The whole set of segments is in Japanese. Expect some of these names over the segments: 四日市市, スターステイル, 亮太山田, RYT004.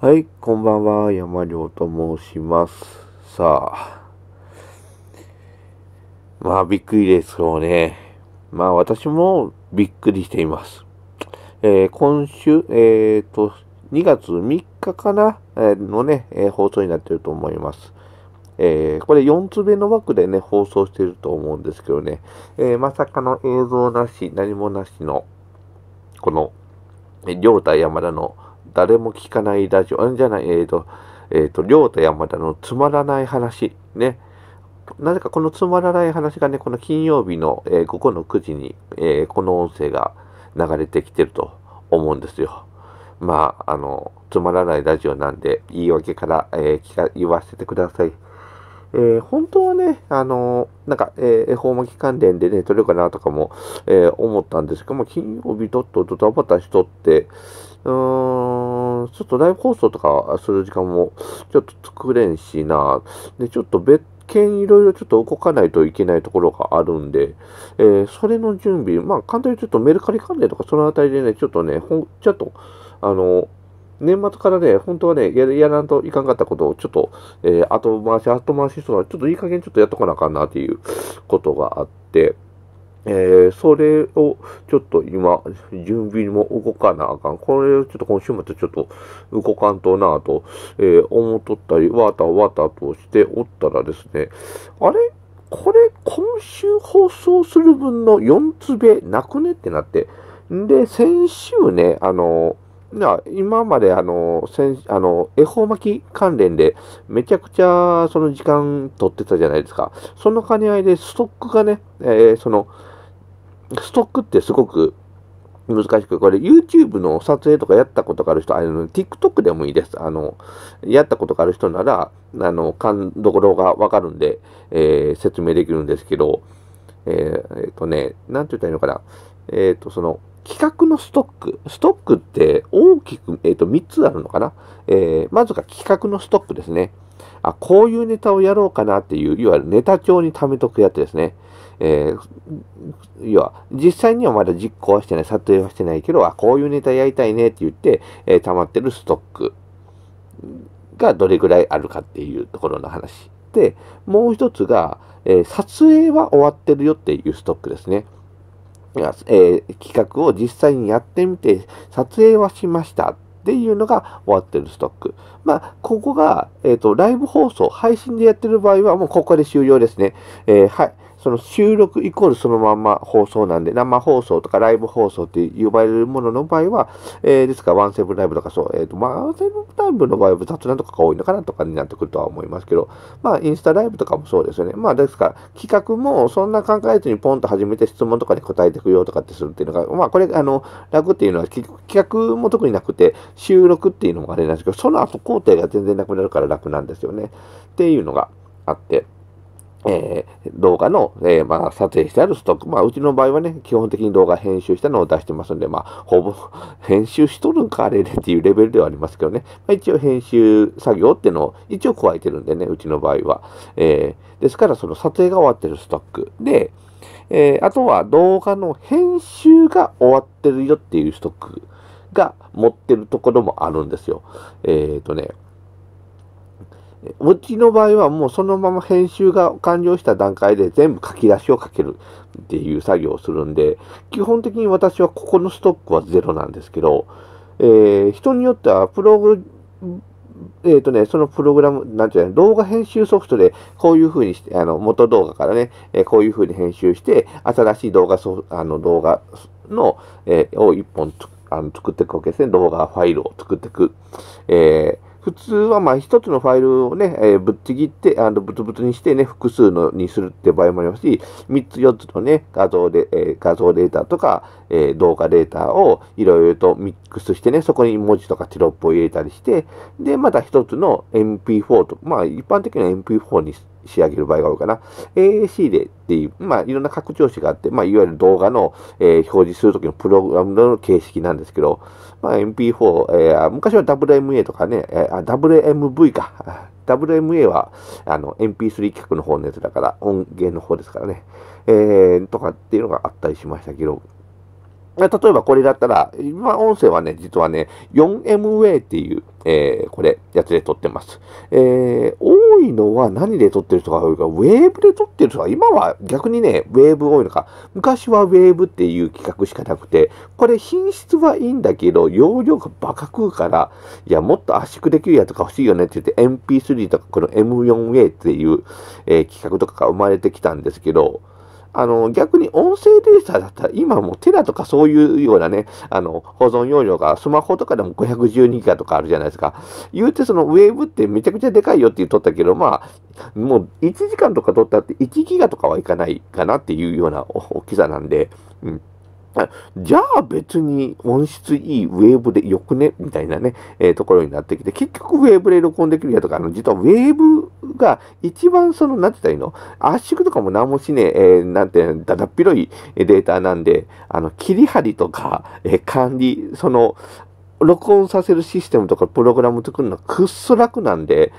はい、こんばんは、山亮と申します。さあ、まあびっくりですよね。まあ私もびっくりしています。今週、2月3日かなのね、放送になっていると思います。これ4つ目の枠でね、放送していると思うんですけどね、まさかの映像なし、何もなしの、この、亮太山田の誰も聞かないラジオ、亮太山田のつまらない話、ね。なぜかこのつまらない話がね、この金曜日の、午後の9時に、この音声が流れてきてると思うんですよ。まあ、つまらないラジオなんで、言い訳から、言わせてください。本当はね、恵方巻き関連でね、撮れるかなとかも、思ったんですけども、金曜日とドタバタしとって、ちょっとライブ放送とかする時間もちょっと作れんしな。で、ちょっと別件いろいろちょっと動かないといけないところがあるんで、それの準備、まあ簡単にちょっとメルカリ関連とかそのあたりでね、ちょっとね、年末からね、本当はね、やらんといかんかったことをちょっと、後回しとか、ちょっといい加減ちょっとやっとかなあかんなっていうことがあって、それをちょっと今、準備も動かなあかん。これをちょっと今週末ちょっと動かんとなあと、思っとったり、わたとしておったらですね、あれこれ今週放送する分の4つ目なくねってなって、で、先週ね、今まで恵方巻き関連でめちゃくちゃその時間取ってたじゃないですか。その兼ね合いでストックがね、ストックってすごく難しく、これ YouTube の撮影とかやったことがある人、TikTok でもいいです。やったことがある人なら、勘どころがわかるんで、説明できるんですけど、なんて言ったらいいのかな。企画のストック。ストックって大きく、3つあるのかな。まずが企画のストックですね。あ、こういうネタをやろうかなっていう、いわゆるネタ帳に貯めとくやつですね。要は、実際にはまだ実行はしてない、撮影はしてないけど、あ、こういうネタやりたいねって言って、溜まってるストックがどれぐらいあるかっていうところの話。で、もう一つが、撮影は終わってるよっていうストックですね。企画を実際にやってみて、撮影はしましたっていうのが終わってるストック。まあ、ここが、ライブ放送、配信でやってる場合は、もうここで終了ですね。はい。その収録イコールそのまんま放送なんで、生放送とかライブ放送って呼ばれるものの場合は、ですからワンセブンライブとかそう、ワンセブンライブの場合は雑談とかが多いのかなとかになってくるとは思いますけど、まあ、インスタライブとかもそうですよね。まあ、ですから、企画もそんな考えずにポンと始めて質問とかに答えていくよとかってするっていうのが、まあ、これ、楽っていうのは企画も特になくて、収録っていうのもあれなんですけど、その後工程が全然なくなるから楽なんですよね。っていうのがあって、動画の、撮影してあるストック。まあ、うちの場合はね、基本的に動画編集したのを出してますんで、まあ、ほぼ、編集しとるんか、あれでっていうレベルではありますけどね。まあ、一応編集作業っていうのを一応加えてるんでね、うちの場合は。ですから、その撮影が終わってるストック。で、あとは動画の編集が終わってるよっていうストックが持ってるところもあるんですよ。うちの場合はもうそのまま編集が完了した段階で全部書き出しをかけるっていう作業をするんで、基本的に私はここのストックはゼロなんですけど、人によってはそのプログラム、なんていうの、動画編集ソフトで、こういうふうにして、元動画からね、こういうふうに編集して、新しい動画の、を一本作っていくわけですね。動画ファイルを作っていく。普通はまあ一つのファイルをね、ぶっちぎって、ぶつぶつにしてね、複数のにするって場合もありますし、3つ4つのね、画像データとか、動画データをいろいろとミックスしてね、そこに文字とかテロップを入れたりして、で、また一つの MP4 と、まあ一般的には MP4 に仕上げる場合が多いかな。AAC でっていう、まあいろんな拡張子があって、まあいわゆる動画の、表示するときのプログラムの形式なんですけど、まあ MP4、昔は WMA とかね、WMV か。WMA はMP3 規格の方のやつだから、音源の方ですからね。とかっていうのがあったりしましたけど、例えばこれだったら、今音声はね、実はね、4MA っていう、これ、やつで撮ってます。多いのは何で撮ってる人が多いか、ウェーブで撮ってる人が、今は逆にね、ウェーブ多いのか、昔はウェーブっていう企画しかなくて、これ品質はいいんだけど、容量がバカ食うから、いや、もっと圧縮できるやつが欲しいよねって言って、MP3 とか、この M4A っていう、企画とかが生まれてきたんですけど、逆に音声データだったら、今もうテラとかそういうようなね、保存容量がスマホとかでも512ギガとかあるじゃないですか。言うてそのウェーブってめちゃくちゃでかいよって言っとったけど、まあ、もう1時間とか撮ったって1ギガとかはいかないかなっていうような大きさなんで、うん。じゃあ別に音質いいウェーブでよくねみたいなね、ところになってきて、結局ウェーブで録音できるやとか、実はウェーブが一番その、なんて言ったらいいの、圧縮とかも何もしねえ、なんて、だだっ広いデータなんで、切り張りとか、管理、その、録音させるシステムとかプログラム作るのはくっそ楽なんで、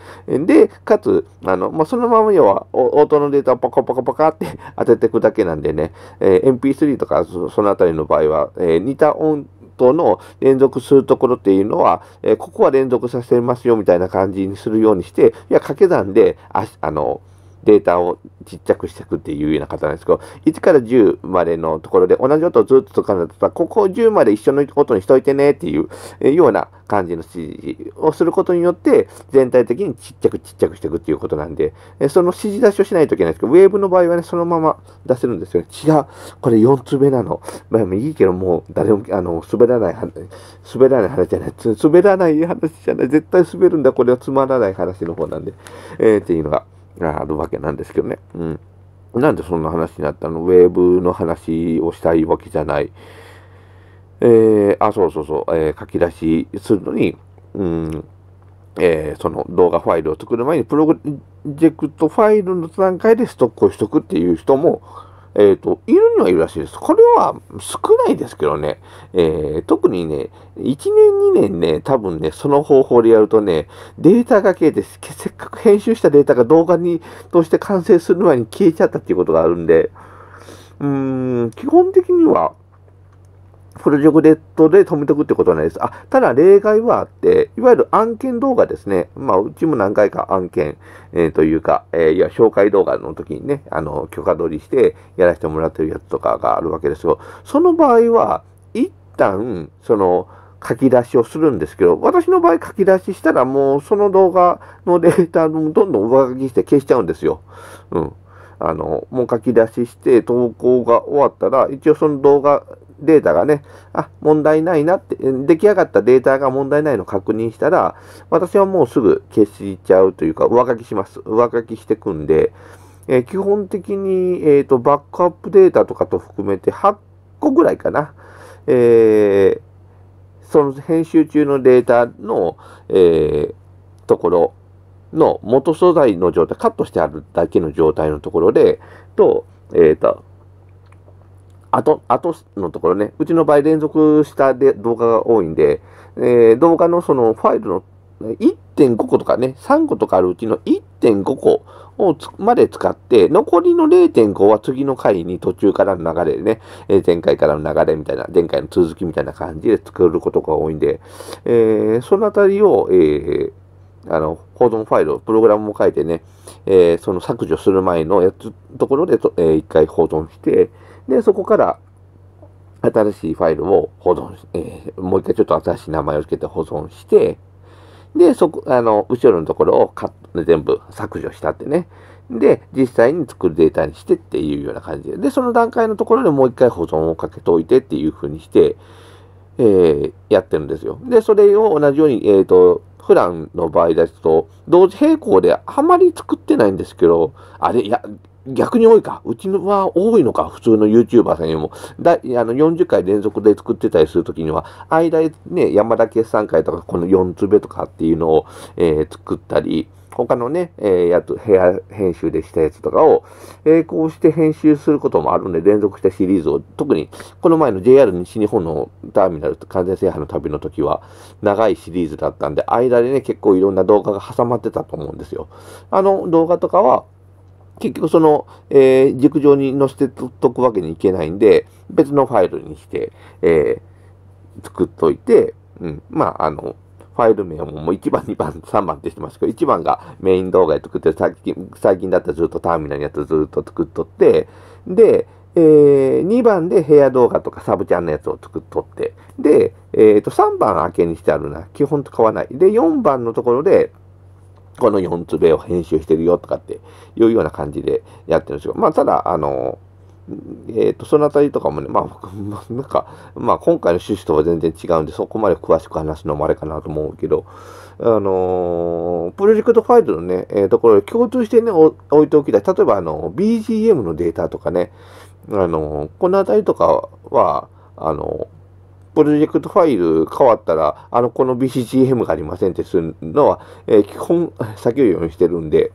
かつ、そのまま要は、音のデータをパカパカパカって当てていくだけなんでね、MP3 とかそのあたりの場合は、似た音との連続するところっていうのは、ここは連続させますよみたいな感じにするようにして、いや、掛け算で、データをちっちゃくしていくっていうような方なんですけど、1から10までのところで同じ音をずっと使うんだったら、ここを10まで一緒の音にしといてねっていうような感じの指示をすることによって、全体的にちっちゃくちっちゃくしていくっていうことなんで、その指示出しをしないといけないんですけど、ウェーブの場合はね、そのまま出せるんですよね。違う。これ4つ目なの。まあいいけど、もう誰も、滑らない話じゃない。絶対滑るんだ。これはつまらない話の方なんで、っていうのが。あるわけなんですけどね。うん。なんでそんな話になったの？ウェーブの話をしたいわけじゃない。書き出しするのに、その動画ファイルを作る前に、プロジェクトファイルの段階でストックをしとくっていう人も、いるにはいるらしいです。これは少ないですけどね。特にね、1年2年ね、多分ね、その方法でやるとね、データが消えて、せっかく編集したデータが動画にとして完成する前に消えちゃったっていうことがあるんで、基本的には、プロジェクトで止めておくってことはないです。ただ例外はあって、いわゆる案件動画ですね。まあ、うちも何回か案件、というか、いや、紹介動画の時にね、許可取りしてやらせてもらってるやつとかがあるわけですけど、その場合は、一旦、その、書き出しをするんですけど、私の場合書き出ししたらもう、その動画のデータもどんどん上書きして消しちゃうんですよ。うん。もう書き出しして、投稿が終わったら、一応その動画、データがね、問題ないなって、出来上がったデータが問題ないのを確認したら、私はもうすぐ消しちゃうというか、上書きします。上書きしていくんで、基本的に、バックアップデータとかと含めて8個ぐらいかな。その編集中のデータの、ところの元素材の状態、カットしてあるだけの状態のところで、あとのところね、うちの場合連続した動画が多いんで、動画のそのファイルの 1.5 個とかね、3個とかあるうちの 1.5 個をまで使って、残りの 0.5 は次の回に途中からの流れでね、前回からの流れみたいな、前回の続きみたいな感じで作ることが多いんで、そのあたりを、保存ファイルをプログラムも書いてね、その削除する前のやつところで一回保存して、で、そこから新しいファイルを保存し、もう一回ちょっと新しい名前を付けて保存して、で、後ろのところを全部削除したってね。で、実際に作るデータにしてっていうような感じで。で、その段階のところでもう一回保存をかけておいてっていう風にして、やってるんですよ。で、それを同じように、普段の場合だと、同時並行であまり作ってないんですけど、逆に多いか。うちのは多いのか。普通の YouTuber さんにも。40回連続で作ってたりするときには、間にね、山田決算会とか、この4つ目とかっていうのを、作ったり、他のね、ヘア編集でしたやつとかを、こうして編集することもあるんで、連続したシリーズを、特に、この前の JR 西日本のターミナル完全制覇の旅の時は、長いシリーズだったんで、間でね、結構いろんな動画が挟まってたと思うんですよ。動画とかは、結局その、軸上に載せておくわけにいけないんで、別のファイルにして、作っといて、うん、まあ、ファイル名をもう1番、2番、3番ってしてますけど、1番がメイン動画で作って、最近だったらずっとターミナルやつずっと作っとって、で、2番で部屋動画とかサブチャンのやつを作っとって、で、3番明けにしてあるな。基本使わない。で、4番のところで、この4つ目を編集してるよとかっていうような感じでやってるんですよ。まあ、ただ、そのあたりとかもね、まあ、なんか、まあ、今回の趣旨とは全然違うんで、そこまで詳しく話すのもあれかなと思うけど、プロジェクトファイルのね、ところで共通してね、置いておきたい。例えば、BGM のデータとかね、このあたりとかは、プロジェクトファイル変わったら、この BCGM がありませんってするのは、基本、避けるようにしてるんで、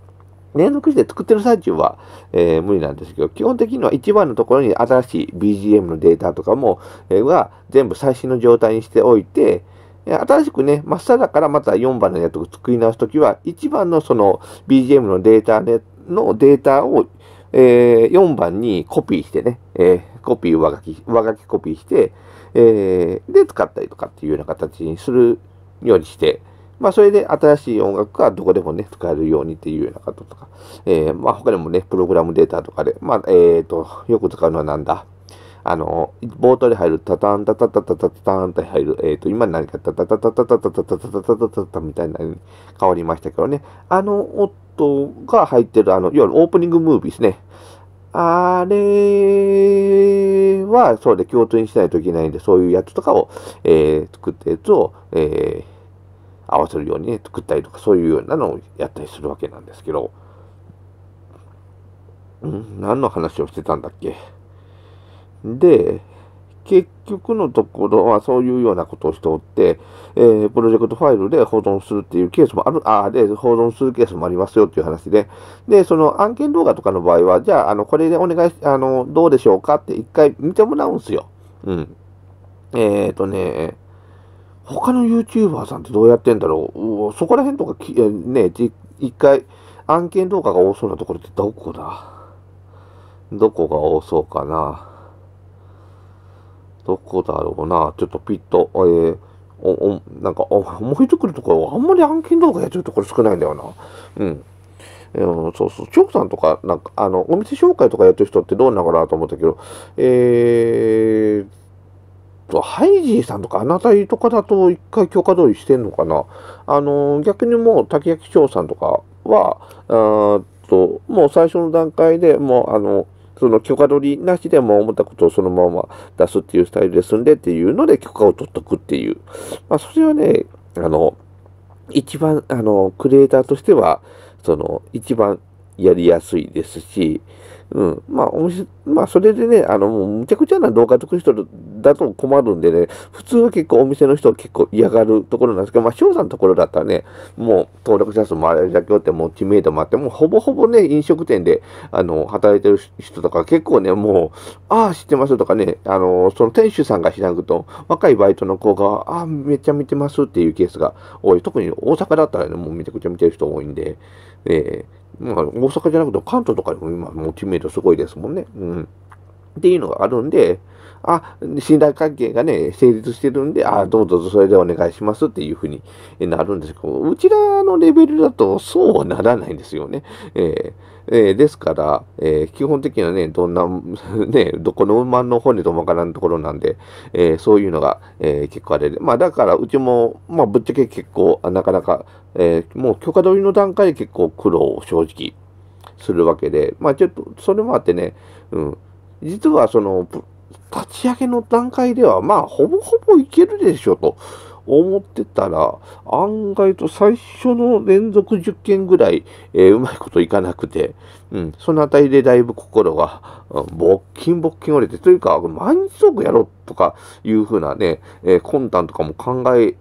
連続して作ってる最中は、無理なんですけど、基本的には1番のところに新しい BGM のデータとかも、は全部最新の状態にしておいて、新しくね、真っさらからまた4番のやつを作り直すときは、1番のその BGM のデータのデータを、4番にコピーしてね、上書きコピーして、で使ったりとかっていうような形にするようにして、まあそれで新しい音楽がどこでもね、使えるようにっていうようなこととか、まあ他にもね、プログラムデータとかで、まあよく使うのはなんだ冒頭で入る、タタンタタタタタタンって入る、今何かタタタタタタタタタタタタタみたいなに変わりましたけどね、あの音が入ってる、いわゆるオープニングムービーですね。あれは、そうで共通にしないといけないんで、そういうやつとかを、作ったやつを、合わせるようにね、作ったりとか、そういうようなのをやったりするわけなんですけど、何の話をしてたんだっけ。で、結局のところはそういうようなことをしておって、プロジェクトファイルで保存するっていうケースもある、保存するケースもありますよっていう話で、で、その案件動画とかの場合は、じゃあ、これでお願いし、どうでしょうかって一回見てもらうんすよ。うん。他の YouTuber さんってどうやってんだろう。そこら辺とかね、一回案件動画が多そうなところってどこだ？どこが多そうかな。どこだろうな。ちょっとピッと、なんか思いつくるところはあんまり案件動画やってるところ少ないんだよな。うん。そうそう。チョーさんとか、なんか、お店紹介とかやってる人ってどうなのかなと思ったけど、ハイジーさんとかあなたとかだと一回許可通りしてんのかな。逆にもう、竹焼長さんとかは、もう最初の段階でもう、その許可取りなしでも思ったことをそのまま出すっていうスタイルですんでっていうので許可を取っとくっていう。まあそれはね、一番、クリエイターとしては、一番やりやすいですし、うん。まあまあそれでね、もうむちゃくちゃな動画作る人だと困るんでね、普通は結構お店の人は結構嫌がるところなんですけど、まあ翔さんのところだったらね、もう登録者数もあれだけおって、もう知名度もあって、もうほぼほぼね、飲食店で、働いてる人とか結構ね、もう、ああ、知ってますとかね、その店主さんが知らんくと、若いバイトの子が、ああ、めっちゃ見てますっていうケースが多い。特に大阪だったらね、もうめちゃくちゃ見てる人多いんで、まあ、大阪じゃなくて関東とかでも今、もう知名度すごいですもんね。うん。っていうのがあるんで、信頼関係がね、成立してるんで、どうぞそれでお願いしますっていうふうになるんですけど、うちらのレベルだとそうはならないんですよね。ですから、基本的にはね、どんな、ね、どこの馬の骨ともわからんところなんで、そういうのが、結構あれで。まあ、だから、うちも、まあ、ぶっちゃけ結構、なかなか、もう許可取りの段階で結構苦労、正直、するわけで、まあ、ちょっと、それもあってね、うん。実は、立ち上げの段階では、まあ、ほぼほぼいけるでしょと思ってたら、案外と最初の連続10件ぐらい、うまいこといかなくて、うん、そのあたりでだいぶ心が、ボッキン折れて、というか、毎日すごくやろうとかいうふうなね、魂胆とかも考え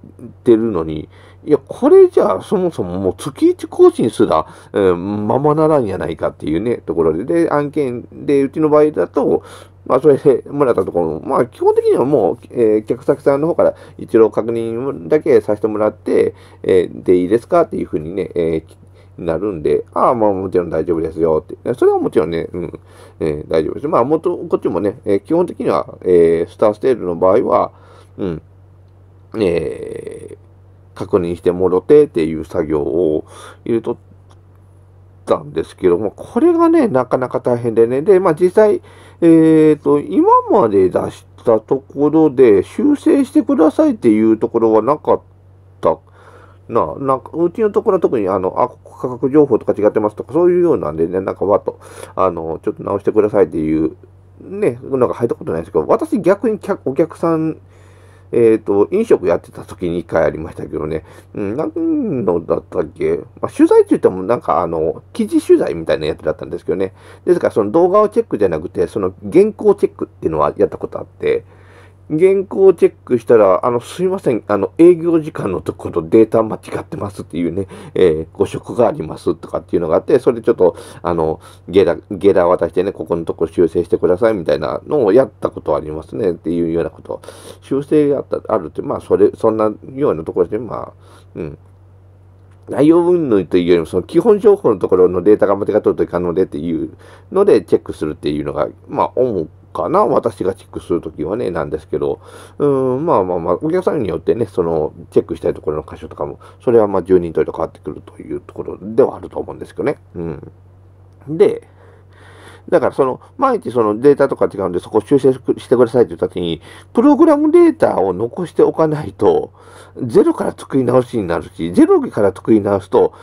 てるのに、いや、これじゃあ、そもそももう月1更新すら、ままならんやないかっていうね、ところで、案件で、うちの場合だと、まあ、それでもらったところも、まあ、基本的にはもう、客先さんの方から一度確認だけさせてもらって、で、いいですかっていうふうにね、なるんで、ああ、まあもちろん大丈夫ですよって。それはもちろんね、うん、大丈夫です。まあ元、こっちもね、基本的には、スターステールの場合は、うん、確認してもろてっていう作業を入れとったんですけども、これがね、なかなか大変でね、で、まあ実際、今まで出したところで修正してくださいっていうところはなかった。なんかうちのところは特に価格情報とか違ってますとか、そういうようなんでね、なんかわっと、ちょっと直してくださいっていう、ね、なんか入ったことないですけど、私逆にお客さん、飲食やってた時に一回ありましたけどね、何のだったっけ、まあ、取材って言ってもなんか記事取材みたいなやつだったんですけどね、ですからその動画をチェックじゃなくて、その原稿チェックっていうのはやったことあって、原稿をチェックしたら、すいません、営業時間のところデータ間違ってますっていうね、誤植がありますとかっていうのがあって、それちょっと、ゲラ渡してね、ここのところ修正してくださいみたいなのをやったことありますねっていうようなこと。修正があるって、まあ、そんなようなところで、まあ、うん。内容云々というよりも、その基本情報のところのデータが間違ってるといかんのでっていうので、チェックするっていうのが、まあ、主かな、私がチェックするときはね、なんですけど、まあ、お客さんによってね、その、チェックしたいところの箇所とかも、それはまあ、10人と変わってくるというところではあると思うんですけどね。うん。で、だからその、毎日そのデータとか違うんで、そこを修正してくださいというときに、プログラムデータを残しておかないと、ゼロから作り直しになるし、ゼロから作り直すと、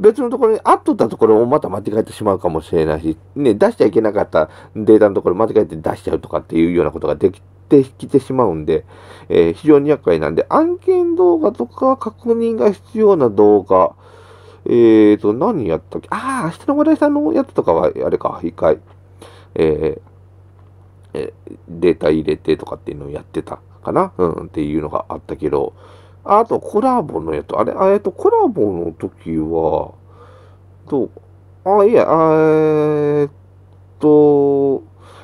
別のところにあっとったところをまた間違えてしまうかもしれないし、ね、出しちゃいけなかったデータのところを間違えて出しちゃうとかっていうようなことができてきてしまうんで、非常に厄介なんで、案件動画とか確認が必要な動画、何やったっけ、ああ、明日の話題さんのやつとかは、あれか、一回、データ入れてとかっていうのをやってたかな、うん、っていうのがあったけど、あと、コラボのやつ。あれ、コラボの時は、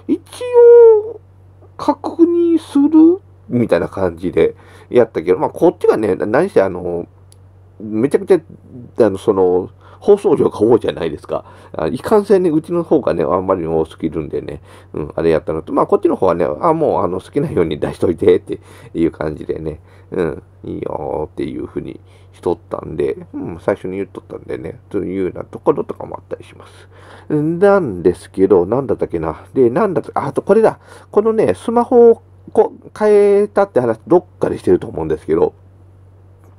一応、確認するみたいな感じでやったけど、まあ、こっちがね、何せめちゃくちゃ、放送量が多いじゃないですか。いかんせんね、うちの方がね、あんまり多すぎるんでね、うん、あれやったのと、まあ、こっちの方はね、もう、好きなように出しといて、っていう感じでね、うん、いいよーっていうふうにしとったんで、うん、最初に言っとったんでね、というようなところとかもあったりします。なんですけど、なんだったっけな。で、なんだったっけ、あとこれだ。このね、スマホを変えたって話、どっかでしてると思うんですけど、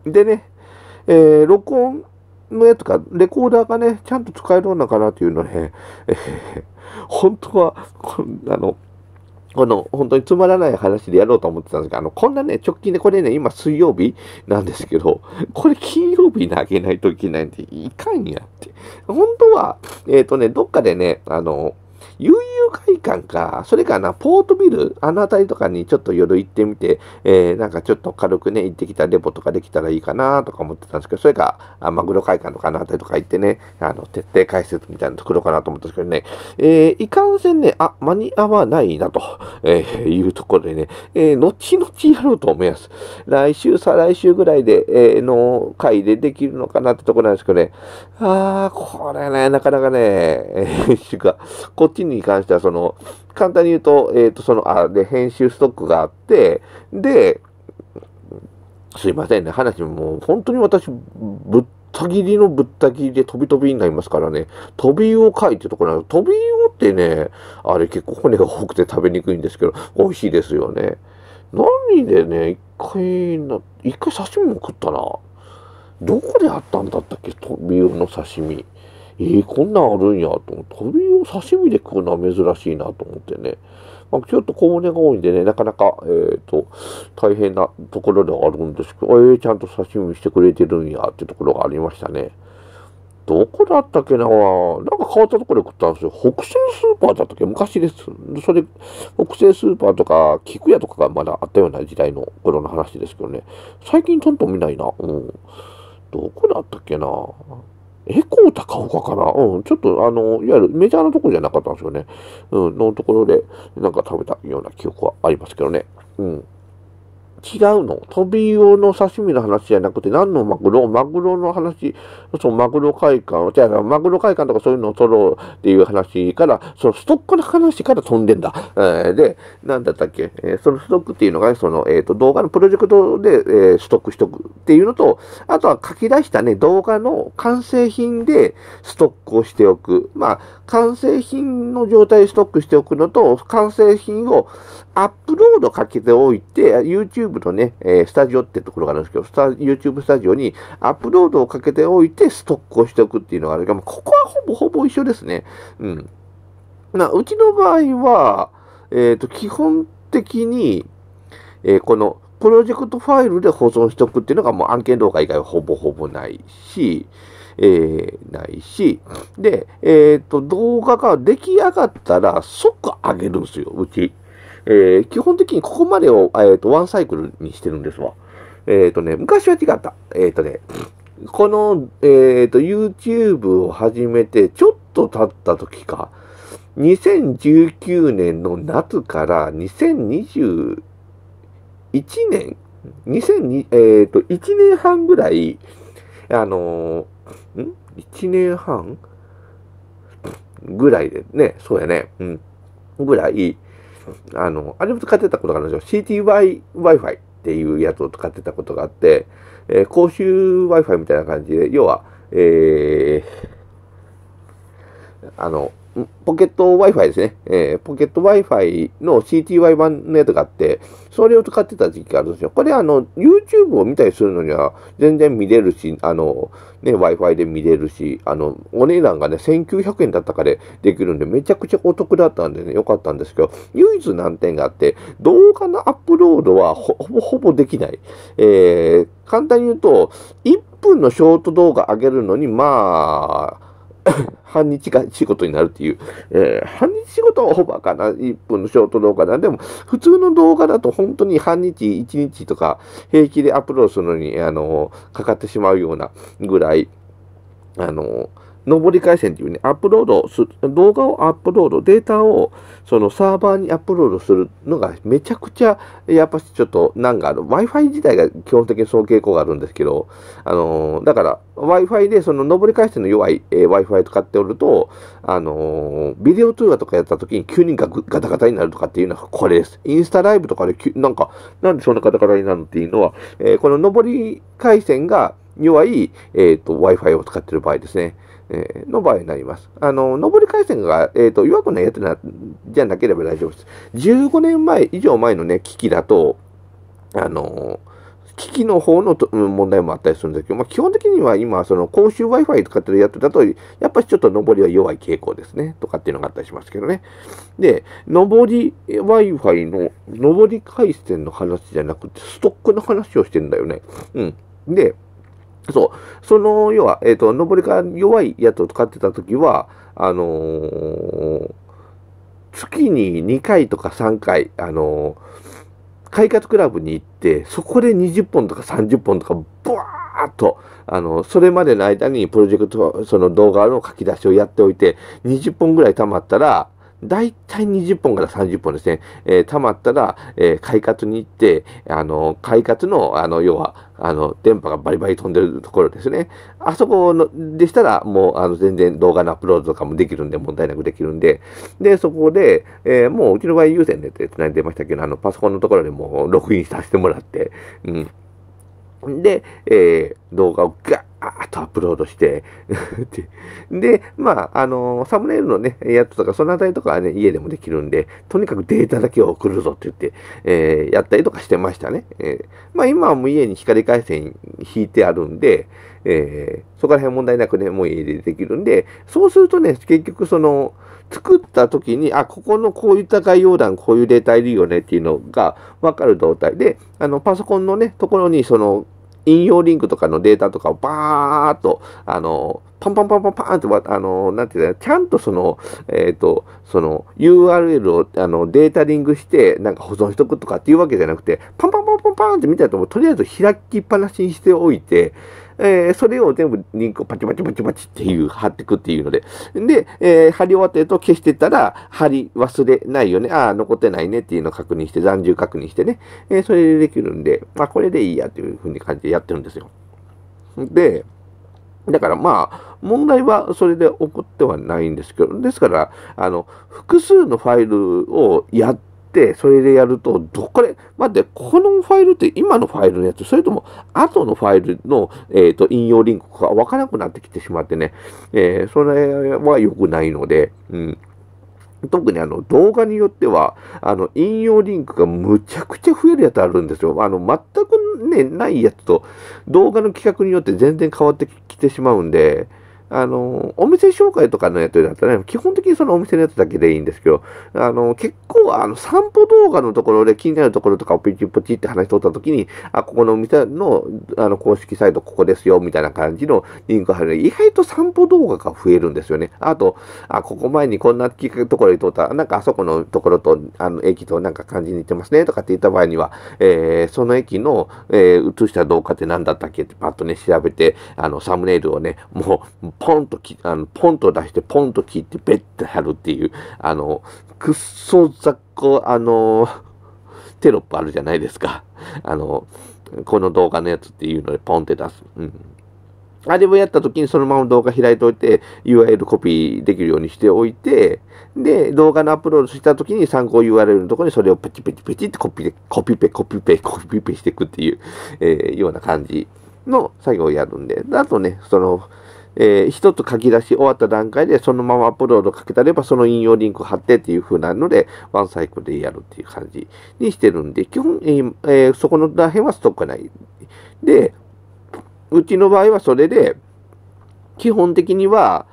でね、録音、のやつか、レコーダーがね、ちゃんと使えるのかなっていうのね、本当は、本当につまらない話でやろうと思ってたんですが、こんなね、直近でこれね、今水曜日なんですけど、これ金曜日にあげないといけないんで、いかんやって。本当は、どっかでね、悠々会館か、それかな、ポートビル、あの辺りとかにちょっと夜行ってみて、なんかちょっと軽くね、行ってきたレポとかできたらいいかなとか思ってたんですけど、それか、マグロ会館とかあの辺りとか行ってね、徹底解説みたいなの作ろうかなと思ったんですけどね、いかんせんね、間に合わないなと、いうところでね、後々やろうと思います。来週、再来週ぐらいで、の回でできるのかなってところなんですけどね、これね、なかなかね、こっちに関しては、簡単に言うと、編集ストックがあって、で、すいませんね、話も本当に私、ぶった切りで飛び飛びになりますからね、飛び魚貝ってところなの。飛び魚ってね、あれ結構骨が多くて食べにくいんですけど、美味しいですよね。何でね、一回刺身も食ったな。どこであったんだったっけ、飛び魚の刺身。こんなんあるんやと思って、飛びを刺身で食うのは珍しいなと思ってね。まあ、ちょっと小骨が多いんでね、なかなか、大変なところではあるんですけど、ちゃんと刺身してくれてるんやってところがありましたね。どこだったっけな、なんか変わったところで食ったんですよ。北西スーパーだったっけ、昔です。それ、北西スーパーとか、菊屋とかがまだあったような時代の頃の話ですけどね。最近ちゃんと見ないな。うん。どこだったっけな。エコー高岡かな、うん、ちょっといわゆるメジャーなところじゃなかったんですよね。うん、のところで、なんか食べたような記憶はありますけどね。うん。違うの？トビウオの刺身の話じゃなくて、何のマグロ？マグロの話、そう、マグロ会館、じゃあ、マグロ会館とかそういうのを取ろうっていう話から、そのストックの話から飛んでんだ。で、なんだったっけ、そのストックっていうのが、その、動画のプロジェクトで、ストックしとくっていうのと、あとは書き出したね、動画の完成品でストックをしておく。まあ、完成品の状態でストックしておくのと、完成品をアップロードかけておいて、YouTube のね、スタジオってところがあるんですけど、YouTube スタジオにアップロードをかけておいて、ストックをしておくっていうのがあるけど、ここはほぼ一緒ですね。うん。うちの場合は、基本的に、この、プロジェクトファイルで保存しておくっていうのがもう案件動画以外はほぼないし、で、動画が出来上がったら即上げるんですよ、うち。基本的にここまでを、ワンサイクルにしてるんですわ。昔は違った。この、YouTube を始めてちょっと経った時か、2019年の夏から1年半ぐらい、1年半ぐらいでね、そうやね、うん、ぐらい、あれも使ってたことがあるんですよ。CTY Wi-Fi っていうやつを使ってたことがあって、公衆 Wi-Fi みたいな感じで、要は、ポケット Wi-Fi ですね。ポケット Wi-Fi の CTY 版のやつがあって、それを使ってた時期があるんですよ。これ、YouTube を見たりするのには全然見れるし、Wi-Fi で見れるし、お値段がね、1900円だったかでできるんで、めちゃくちゃお得だったんでね、良かったんですけど、唯一難点があって、動画のアップロードはほぼできない。簡単に言うと、1分のショート動画上げるのに、まあ、半日が仕事になるっていう。半日仕事はオーバーかな。1分のショート動画なんでも、普通の動画だと本当に半日、1日とか平気でアップロードするのに、かかってしまうようなぐらい、上り回線っていうね、アップロードす、動画をアップロード、データをそのサーバーにアップロードするのがめちゃくちゃ、やっぱちょっと難がある。Wi-Fi 自体が基本的にその傾向があるんですけど、だから Wi-Fi でその上り回線の弱い、Wi-Fi 使っておると、ビデオ通話とかやった時に急にガタガタになるとかっていうのはこれです。インスタライブとかでなんでそんなガタガタになるのっていうのは、この上り回線が弱い、Wi-Fi を使っている場合ですね。の場合になります。上り回線が、弱くないやつじゃなければ大丈夫です。15年前以上前のね、機器だと、機器の方の問題もあったりするんですけど、まあ、基本的には今、その公衆 Wi-Fi 使ってるやつだと、やっぱりちょっと上りは弱い傾向ですね、とかっていうのがあったりしますけどね。で、上り Wi-Fi の、上り回線の話じゃなくて、ストックの話をしてんだよね。うん。で、そう。その、要は、登りが弱いやつを使ってたときは、月に2回とか3回、快活クラブに行って、そこで20本とか30本とか、ブワーッと、それまでの間にプロジェクト、その動画の書き出しをやっておいて、20本ぐらい溜まったら、だいたい20本から30本ですね。溜まったら、快活に行って、快活の、要は、電波がバリバリ飛んでるところですね。あそこのでしたら、もう、全然動画のアップロードとかもできるんで、問題なくできるんで。で、そこで、もう、うちの場合、有線で繋いでましたけど、パソコンのところでもう、ログインさせてもらって、うん。で、動画をガーッとアップロードして、で、まあ、サムネイルのね、やつとか、そのあたりとかはね、家でもできるんで、とにかくデータだけを送るぞって言って、やったりとかしてましたね。まあ、今はもう家に光回線引いてあるんで、そこら辺問題なくね、もう家でできるんで、そうするとね、結局その、作った時に、あ、ここのこういった概要欄、こういうデータいるよねっていうのがわかる状態で、パソコンのね、ところにその、引用リンクとかのデータとかをバーっと、パンって、なんていうの、ちゃんとその、URL をデータリングして、なんか保存しとくとかっていうわけじゃなくて、パンって見たと、とりあえず開きっぱなしにしておいて、それを全部リンクをパチパチパチパチっていう貼っていくっていうので、貼り終わってると消してたら、貼り忘れないよね、ああ、残ってないねっていうのを確認して、残重確認してね、それでできるんで、まあ、これでいいやっていうふうに感じでやってるんですよ。で、だからまあ、問題はそれで起こってはないんですけど、ですから、複数のファイルをやって、それでやると、これ、待って、このファイルって今のファイルのやつ、それとも後のファイルの、引用リンクが分からなくなってきてしまってね、それは良くないので、うん、特に動画によっては、引用リンクがむちゃくちゃ増えるやつあるんですよ。全くね、ないやつと、動画の企画によって全然変わってきてしまうんで、お店紹介とかのやつだったら、ね、基本的にそのお店のやつだけでいいんですけど、結構、散歩動画のところで気になるところとかをピチポチって話しとったときに、あ、ここのお店の、公式サイトここですよ、みたいな感じのリンクを貼る。意外と散歩動画が増えるんですよね。あと、あ、ここ前にこんなところに通った、なんかあそこのところと、駅となんか感じに似てますね、とかって言った場合には、その駅の、映した動画って何だったっけってパッとね、調べて、サムネイルをね、もう、ポンと出して、ポンと切って、ベッて貼るっていう、くっそ雑魚、テロップあるじゃないですか。この動画のやつっていうので、ポンって出す。うん。あれをやった時にそのまま動画開いておいて、URL コピーできるようにしておいて、で、動画のアップロードした時に参考 URL のところにそれをペチペチペチってコピペしていくっていう、ような感じの作業をやるんで。あとね、一つ書き出し終わった段階でそのままアップロードかけたればその引用リンク貼ってっていう風なのでワンサイクルでやるっていう感じにしてるんで、基本、そこのら辺はストックない。で、うちの場合はそれで基本的には、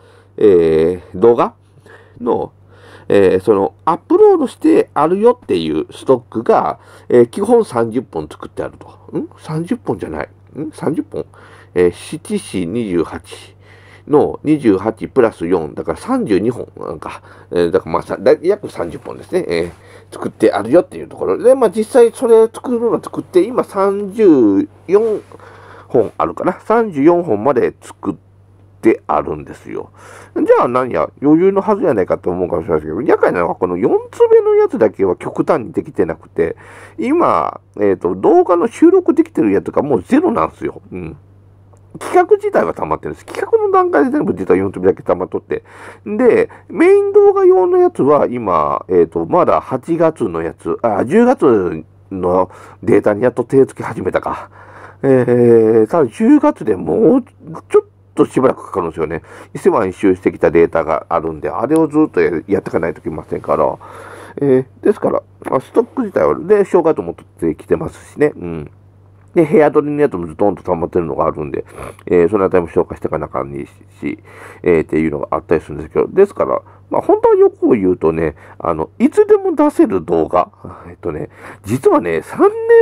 動画の、そのアップロードしてあるよっていうストックが、基本30本作ってあると。30本じゃない。30本 ?7、4、28。の28プラス4、だから32本なんか、だからまあ約30本ですね、作ってあるよっていうところで、まあ実際それ作るのは作って、今34本あるかな、34本まで作ってあるんですよ。じゃあ何や、余裕のはずやないかと思うかもしれないですけど、厄介なのはこの4つ目のやつだけは極端にできてなくて、今、動画の収録できてるやつがもうゼロなんですよ。うん。企画自体は溜まってるんです。企画の段階で全部実は4つだけ溜まっとって。で、メイン動画用のやつは今、まだ8月のやつ、10月のデータにやっと手つき始めたか。ただ10月でもうちょっとしばらくかかるんですよね。1000万一周してきたデータがあるんで、あれをずっとやっていかないといけませんから。ですから、まあ、ストック自体はでしようかと思ってきてますしね。うん。で、部屋取りのやつもずっとんと溜まってるのがあるんで、そのあたりも消化していかなあかんし、っていうのがあったりするんですけど、ですから、まあ、本当はよく言うとね、いつでも出せる動画、実はね、3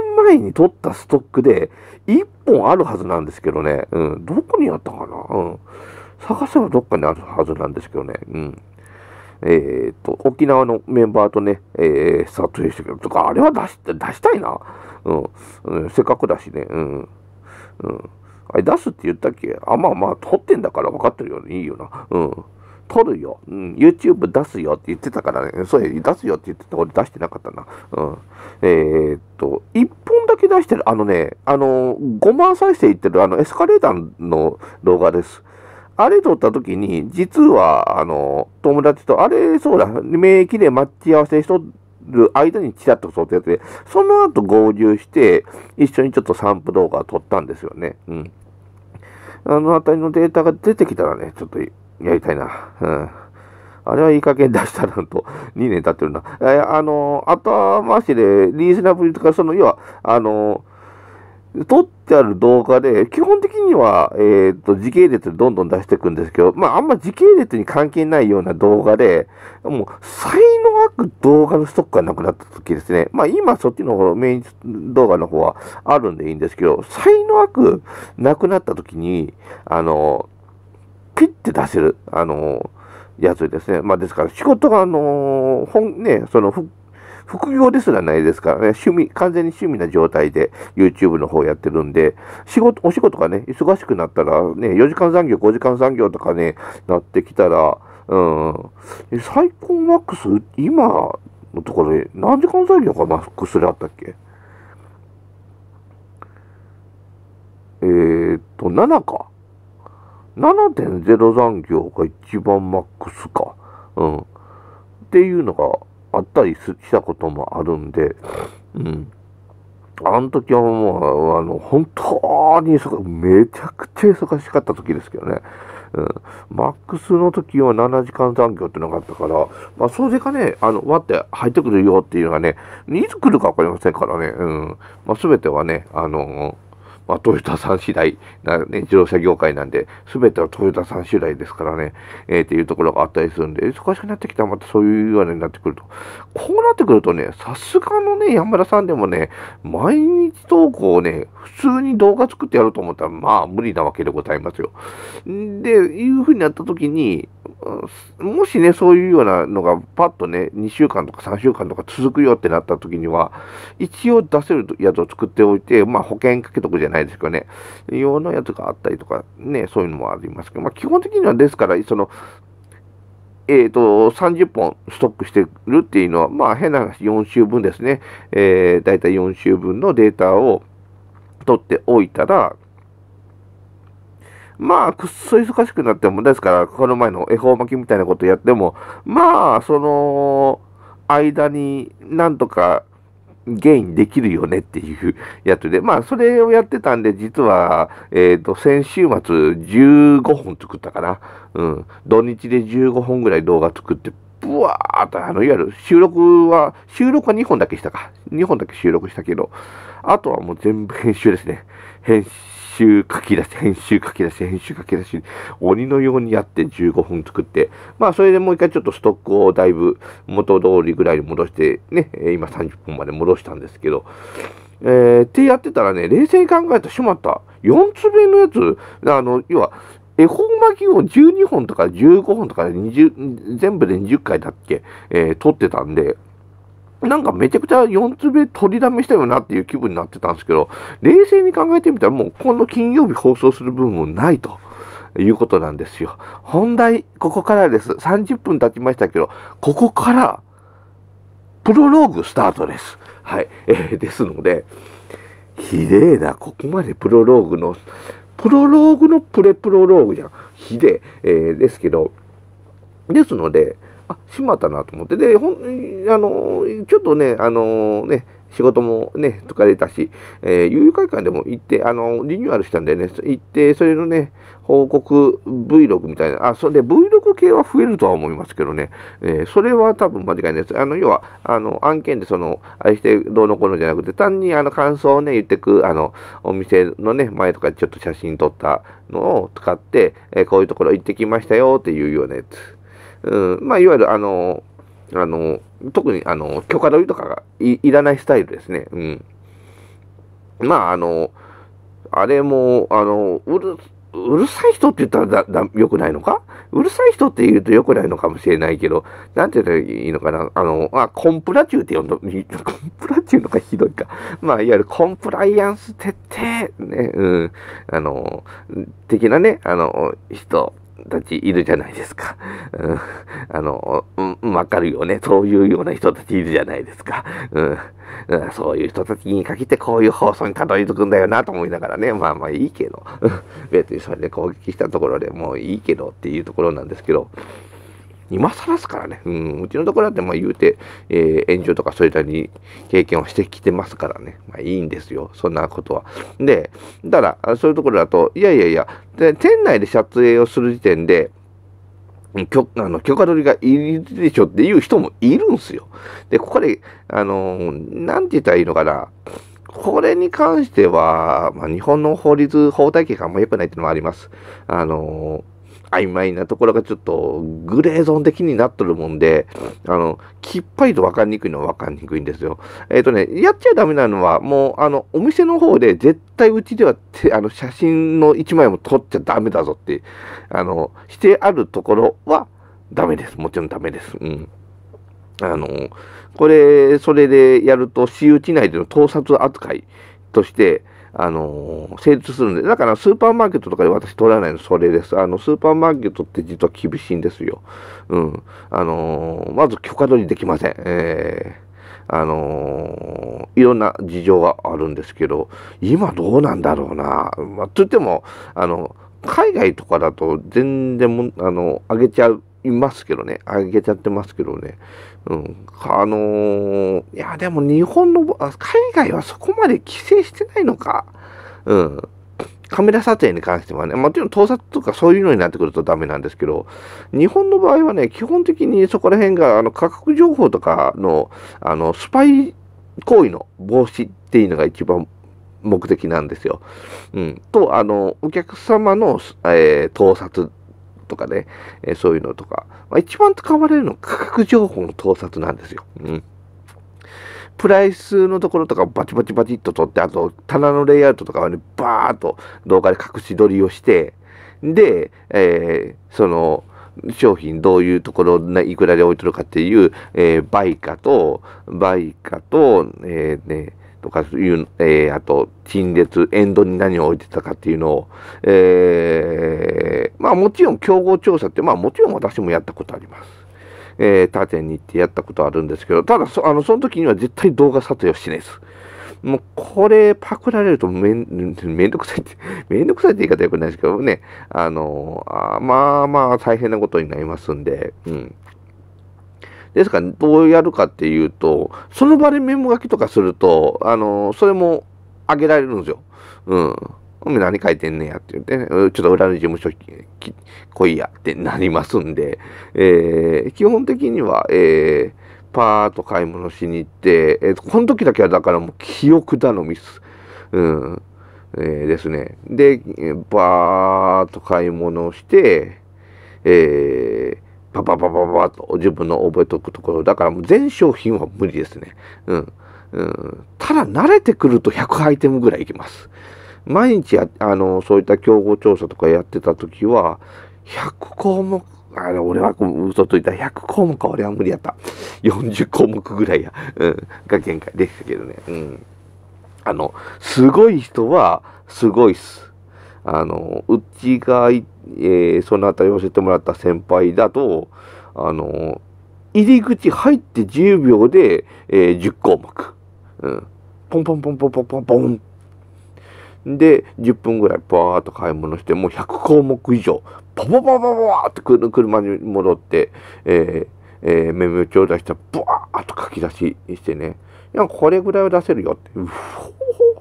年前に撮ったストックで、1本あるはずなんですけどね、うん、どこにあったかな、うん、探せばどっかにあるはずなんですけどね、うん。沖縄のメンバーとね、撮影してくるとか、あれは出したいな。うん。せっかくだしね。うん。うん。あれ出すって言ったっけ？あ、まあまあ、撮ってんだから分かってるよね。いいよな。うん。撮るよ。うん。YouTube 出すよって言ってたからね。そうや、出すよって言ってた。俺出してなかったな。うん。1本だけ出してる。5万再生いってる、エスカレーターの動画です。あれ撮った時に、実は、友達と、あれ、そうだ、免疫で待ち合わせしとる間にチラッと撮ってやって、その後合流して、一緒にちょっと散布動画を撮ったんですよね。うん。あの辺りのデータが出てきたらね、ちょっとやりたいな。うん。あれはいい加減出したなんと、2年経ってるな。後回しで、リーズナブルとか、要は、撮ってある動画で、基本的には、時系列でどんどん出していくんですけど、まあ、あんま時系列に関係ないような動画で、もう、才能あく動画のストックがなくなった時ですね。まあ、今、そっちの方、メイン動画の方はあるんでいいんですけど、才能あくなくなった時に、ピッて出せる、やつですね。まあ、ですから、仕事が、ね、副業ですらないですからね、趣味、完全に趣味な状態で YouTube の方やってるんで、お仕事がね、忙しくなったらね、4時間残業、5時間残業とかね、なってきたら、最高マックス、今のところで何時間残業がマックスであったっけ？7か。7.0 残業が一番マックスか。っていうのがあったりしたこともあるんで、あの時はもう、本当にめちゃくちゃ忙しかった時ですけどね。マックスの時は7時間残業ってなかったから、まあ、それがね、わって入ってくるよっていうのがね、いつ来るかわかりませんからね。まあ、全てはね、まあ、トヨタさん次第な、ね、自動車業界なんで、すべてはトヨタさん次第ですからね、っていうところがあったりするんで、忙しくなってきたらまたそういうようになってくると。こうなってくるとね、さすがのね、山田さんでもね、毎日投稿をね、普通に動画作ってやろうと思ったら、まあ無理なわけでございますよ。で、いうふうになったときに、もしね、そういうようなのがパッとね、2週間とか3週間とか続くよってなった時には、一応出せるやつを作っておいて、まあ保険かけとくじゃないですけどね、用のやつがあったりとかね、そういうのもありますけど、まあ基本的にはですから、30本ストックしてるっていうのは、まあ変な話4週分ですね、だいたい4週分のデータを取っておいたら、まあ、くっそ忙しくなっても、ですから、この前の恵方巻きみたいなことやっても、まあ、その間になんとかゲインできるよねっていうやつで、まあ、それをやってたんで、実は、先週末15本作ったかな。土日で15本ぐらい動画作って、ブワーッと、いわゆる収録は2本だけしたか。2本だけ収録したけど、あとはもう全部編集ですね。編集書き出し、鬼のようにやって15分作って、まあ、それでもう一回ちょっとストックをだいぶ元通りぐらいに戻して、ね、今30分まで戻したんですけど、ってやってたらね、冷静に考えたらしまった。4つ目のやつ、要は、恵方巻きを12本とか15本とか全部で20回だっけ、撮ってたんで、なんかめちゃくちゃ4つ目取りだめしたよなっていう気分になってたんですけど、冷静に考えてみたらもうこの金曜日放送する分もないということなんですよ。本題、ここからです。30分経ちましたけど、ここからプロローグスタートです。はい。ですので、ひでえな、ここまでプロローグのプレプロローグじゃん。ひでえ、ですけど、ですので、あ、しまったなと思って。で、ちょっとね、仕事もね、疲れたし、友友会館でも行って、リニューアルしたんでね、行って、それのね、報告 Vlog みたいな、それで Vlog 系は増えるとは思いますけどね、それは多分間違いないです。要は、案件であれしてどうのこうのじゃなくて、単に感想をね、言ってく、お店のね、前とかちょっと写真撮ったのを使って、こういうところ行ってきましたよっていうようなやつ。まあ、いわゆる特に許可取りとかが いらないスタイルですね。まあ、あれも、うるさい人って言ったら良くないのか？うるさい人って言うと良くないのかもしれないけど、なんて言ったらいいのかな？コンプラ中って呼んだ、コンプラ中のがひどいか。まあ、いわゆるコンプライアンス徹底、ね、的なね、人。たちいるじゃないですか。わかるよね。そういうような人たちいるじゃないですか。そういう人たちに限ってこういう放送にたどり着くんだよなと思いながらね、まあまあいいけど、別にそれで攻撃したところでもういいけどっていうところなんですけど、今更ですからね。うちのところだってまあ言うて、炎上とかそういったに経験をしてきてますからね。まあいいんですよ。そんなことは。で、ただ、そういうところだと、いや、店内で撮影をする時点で、許可取りがいるでしょっていう人もいるんですよ。で、ここで、なんて言ったらいいのかな。これに関しては、まあ日本の法体系があんま良くないっていうのもあります。曖昧なところがちょっとグレーゾーン的になっとるもんで、きっぱりと分かりにくいのは分かりにくいんですよ。やっちゃダメなのは、もう、お店の方で絶対うちでは写真の1枚も撮っちゃダメだぞって、してあるところはダメです。もちろんダメです。これ、それでやると、私有地内での盗撮扱いとして、成立するんで、だからスーパーマーケットとかで私取らないのそれです。スーパーマーケットって実は厳しいんですよ。うん。まず許可取りできません。いろんな事情があるんですけど、今どうなんだろうな。まあ、つっても、海外とかだと全然も、上げちゃう。いますけどね。上げちゃってますけどね。うん。いや、でも日本の、海外はそこまで規制してないのか。うん。カメラ撮影に関してはね、もちろん盗撮とかそういうのになってくるとダメなんですけど、日本の場合はね、基本的にそこら辺が、価格情報とかの、スパイ行為の防止っていうのが一番目的なんですよ。うん。と、お客様の、盗撮、とかね、そういうのとか、まあ、一番使われるのは価格情報の盗撮なんですよ。うん、プライスのところとかバチバチバチっと取って、あと棚のレイアウトとかはね、バーっと動画で隠し撮りをして、で、その商品どういうところいくらで置いてるかっていう、売価と、とかいう、あと陳列エンドに何を置いてたかっていうのを、まあもちろん競合調査って、まあもちろん私もやったことあります。他店に行ってやったことあるんですけど、ただその時には絶対動画撮影をしないです。もうこれパクられるとめんどくさいってめんどくさいって言い方よくないですけどね、まあまあ大変なことになりますんで、うん。ですから、どうやるかっていうと、その場でメモ書きとかすると、それも上げられるんですよ。うん。お前何書いてんねんやって言って、ね、ちょっと裏の事務所来いやってなりますんで、基本的には、パーッと買い物しに行って、この時だけはだからもう記憶頼みっす。うん。ですね。で、バーッと買い物をして、バババと自分の覚えておくところだから、もう全商品は無理ですね。うん。ただ慣れてくると100アイテムぐらいいきます。毎日そういった競合調査とかやってた時は100項目、俺は嘘ついた。100項目は俺は無理やった。40項目ぐらいや、うん、が限界でしたけどね。うん。すごい人はすごいっす。うちが、そのあたり教えてもらった先輩だと、入り口入って10秒で、10項目。うん。ポンポンポンポンポンポンポン。で、10分ぐらいバーっと買い物して、もう100項目以上、ポポポポポーって車に戻って、メモ帳出したら、バーっと書き出ししてね。いや、これぐらいは出せるよって。うほ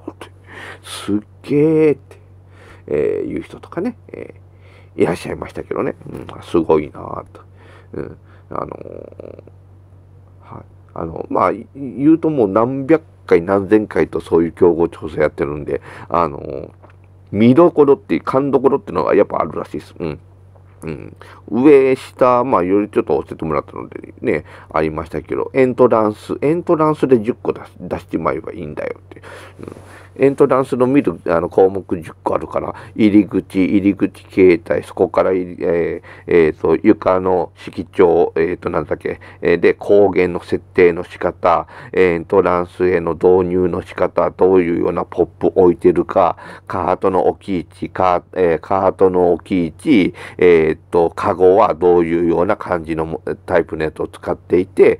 ーって。すっげーって。いう人とかね、いらっしゃいましたけどね、うん、すごいなぁと、うん、はい、まあ言うともう何百回何千回とそういう競合調査やってるんで、見どころっていう勘どころっていうのがやっぱあるらしいです。うん、うん、上下まあよりちょっと教えてもらったのでねありましたけど、エントランスで10個出してまえばいいんだよって。うんエントランスの見る項目10個あるから、入り口形態、そこから、床の色調、なんだっけ、で、光源の設定の仕方、エントランスへの導入の仕方、どういうようなポップ置いてるか、カートの置き位置、カゴはどういうような感じのタイプのやつを使っていて、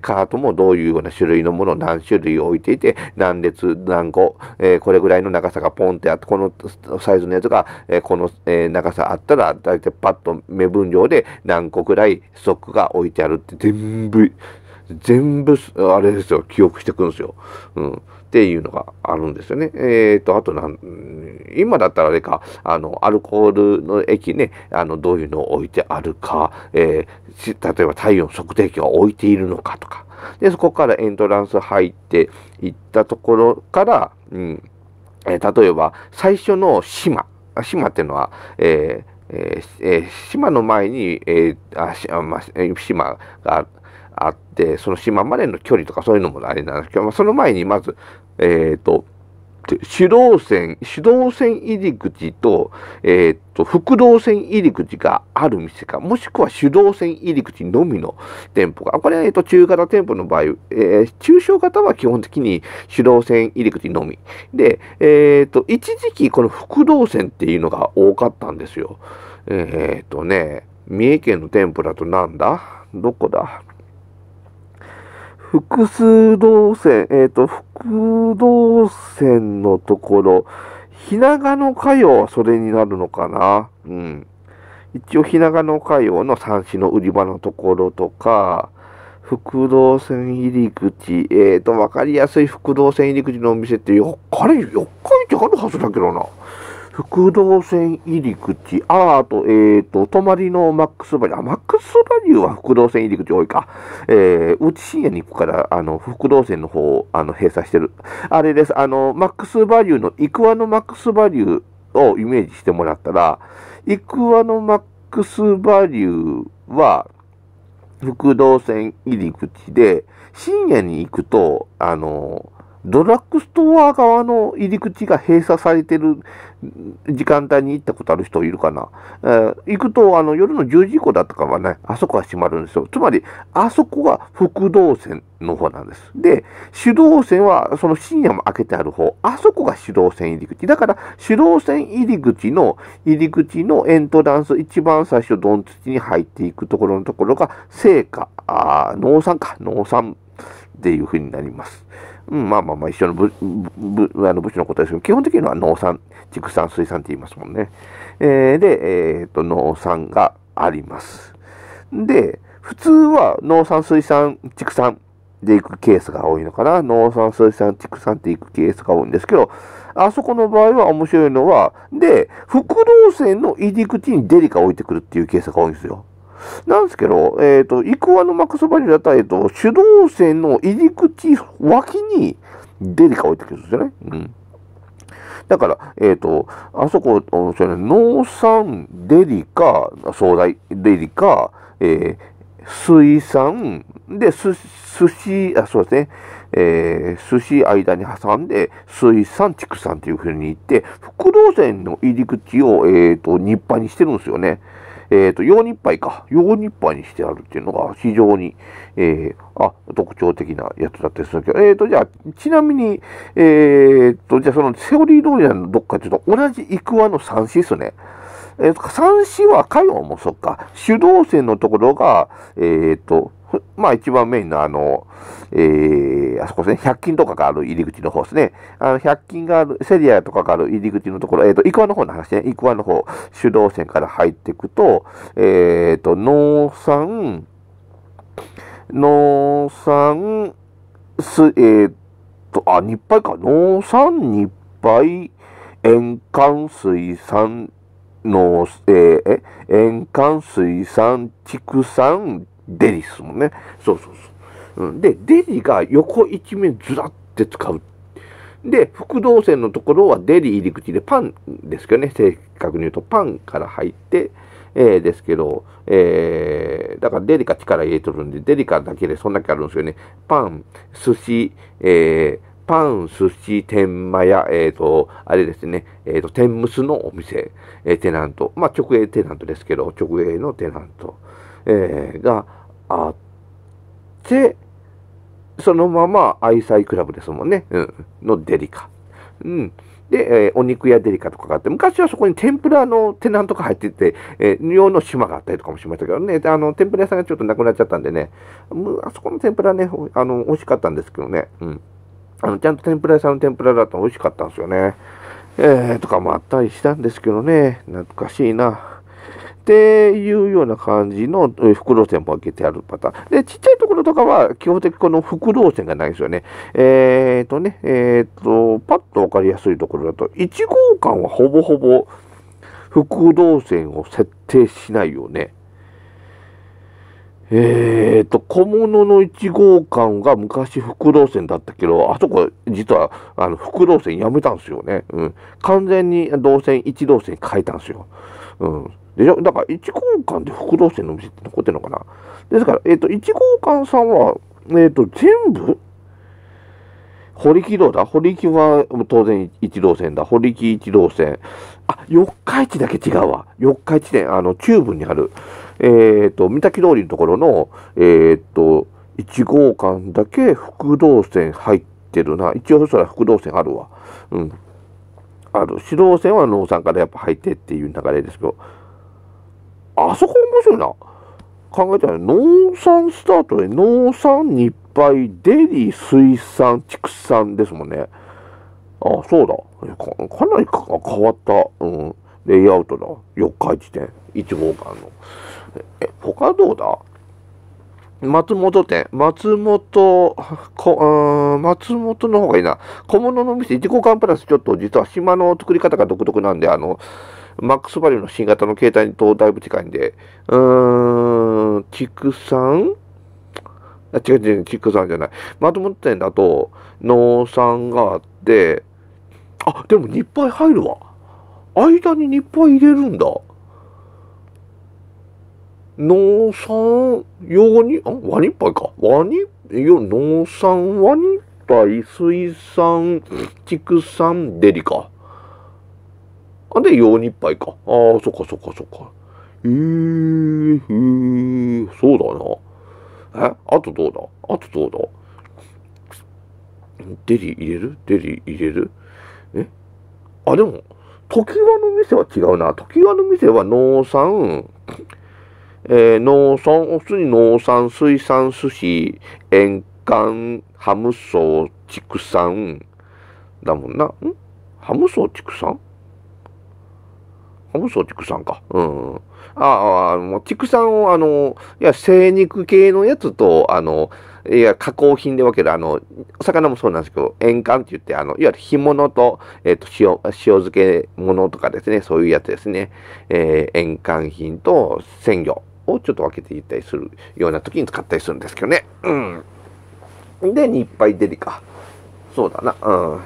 カートもどういうような種類のものを何種類置いていて、何列、何個、これぐらいの長さがポンってあって、このサイズのやつが、この、長さあったら、だいたいパッと目分量で何個ぐらいストックが置いてあるって、全部、あれですよ、記憶してくるんですよ。うん。っていうのがあるんですよね。あと今だったらあれか、アルコールの液ね、どういうのを置いてあるか、例えば体温測定器は置いているのかとか。で、そこからエントランス入っていったところから、うん例えば最初の島っていうのは、島の前に、島があって、その島までの距離とかそういうのもあれなんですけど、その前にまず、主導線入り口と、副動線入り口がある店か、もしくは主導線入り口のみの店舗か。これは、中型店舗の場合、中小型は基本的に主導線入り口のみ。で、一時期この副動線っていうのが多かったんですよ。三重県の店舗だとなんだ？どこだ？複数動線、複動線のところ、ひながのかようはそれになるのかな？うん。一応、ひながのかようの三種の売り場のところとか、副動線入り口、わかりやすい副動線入り口のお店って、4日市あるはずだけどな。副動線入り口、泊まりのマックスバリュー。マックスバリューは副動線入り口多いか。うち深夜に行くから、副動線の方を、閉鎖してる。あれです。マックスバリューの、イクワのマックスバリューをイメージしてもらったら、イクワのマックスバリューは、副動線入り口で、深夜に行くと、ドラッグストア側の入り口が閉鎖されてる時間帯に行ったことある人いるかな、行くと、夜の10時以降だったかはね、あそこは閉まるんですよ。つまり、あそこが副動線の方なんです。で、主導線は、その深夜も開けてある方、あそこが主導線入り口。だから、主導線入り口のエントランス、一番最初、ドン土に入っていくところのところが、生花、農産っていう風になります。うん、まあ、一緒の部署のことですけど、基本的には農産、畜産、水産って言いますもんね。農産があります。で、普通は農産、水産、畜産で行くケースが多いのかな。農産、水産、畜産って行くケースが多いんですけど、あそこの場合は面白いのは、で、副動線の入り口にデリカを置いてくるっていうケースが多いんですよ。なんですけど、イクワのマックスバリューだったら、主導線の入り口脇にデリカを置いてくるんですよね。うん。だから、あそこ、農産、デリカ、惣菜、デリカ、水産、で、寿司、そうですね。寿司間に挟んで、水産、畜産っていう風に言って、副動線の入り口を、日配にしてるんですよね。洋日配か。洋日配にしてあるっていうのが非常に、特徴的なやつだったりするけど、じゃあ、ちなみに、じゃあそのセオリー通りのどっかちょっと同じイクワの三市ですね。三市はかよもそっか。主導線のところが、一番メインのあそこですね、100均とかがある入り口の方ですね。100均がある、セリアとかがある入り口のところ、イクワの方の話ね、イクワの方、主導線から入っていくと、農産、日配か、農産、日配、沿岸、水産、沿岸、水産、畜産、デリスもね。そう。うん、で、デリが横一面ずらって使う。で、副動線のところはデリ入り口でパンですけどね。正確に言うとパンから入って、ですけど、だからデリカ力入れとるんで、デリカだけでそんだけあるんですよね。パン、寿司、天満屋、あれですね、天むすのお店、テナント。直営テナントですけど、直営のテナント。があって、そのまま愛妻クラブですもんね。うん。のデリカ。うん。で、お肉屋デリカとかがあって、昔はそこに天ぷらのテナントが入ってて、用の島があったりとかもしましたけどね、天ぷら屋さんがちょっとなくなっちゃったんでね、あそこの天ぷらね、美味しかったんですけどね。うん。ちゃんと天ぷら屋さんの天ぷらだと美味しかったんですよね。とかもあったりしたんですけどね、懐かしいな。っていうような感じの副動線も開けてあるパターン。で、ちっちゃいところとかは、基本的にこの副動線がないですよね。パッとわかりやすいところだと、1号館はほぼほぼ副動線を設定しないよね。小物の1号館が昔副動線だったけど、あそこ実は副動線やめたんですよね。うん。完全に動線、1動線変えたんですよ。うん。でしょ？だから、1号館で副動線の店って残ってるのかな？ですから、1号館さんは、全部堀木どうだ、堀木は当然1路線だ。堀木1路線。あ、四日市だけ違うわ。四日市線、中部にある、三滝通りのところの、1号館だけ副道線入ってるな。一応そしたら副道線あるわ。うん。ある。市道線は農産からやっぱ入ってっていう流れですけど。あそこ面白いな。考えたら、農産スタートで、農産日配、デリー、水産、畜産ですもんね。あ、そうだ。かなり変わった、うん、レイアウトだ。四日市店、1号館の。え、他どうだ？松本店。松本の方がいいな。小物の店、1号館プラスちょっと実は島の作り方が独特なんで、マックスバリューの新型の携帯とだいぶ近いんで、畜産？あ、違う、畜産じゃない。松本店だと、農産があって、あ、でも日配入るわ。間に日配入れるんだ。農産用に、あ、ワニ杯か。ワニ、農産、ワニ杯、水産、畜産、デリか。あ、で、用に杯か。ああ、そっか。そうだな。え、あとどうだ。デリ入れるえ、あ、でも、常盤の店は違うな。常盤の店は農産、農村、普通に農産、水産、寿司、塩缶、ハムソー、畜産だもんな。ん？ハムソー、畜産？ハムソー、畜産か。うん。畜産を、精肉系のやつと、加工品で分ける、魚もそうなんですけど、塩缶って言って、いわゆる干物と、塩漬け物とかですね、そういうやつですね。塩缶品と鮮魚をちょっと分けていったりするような時に使ったりするんですけどね。うん。で、日配デリか。そうだな。うん。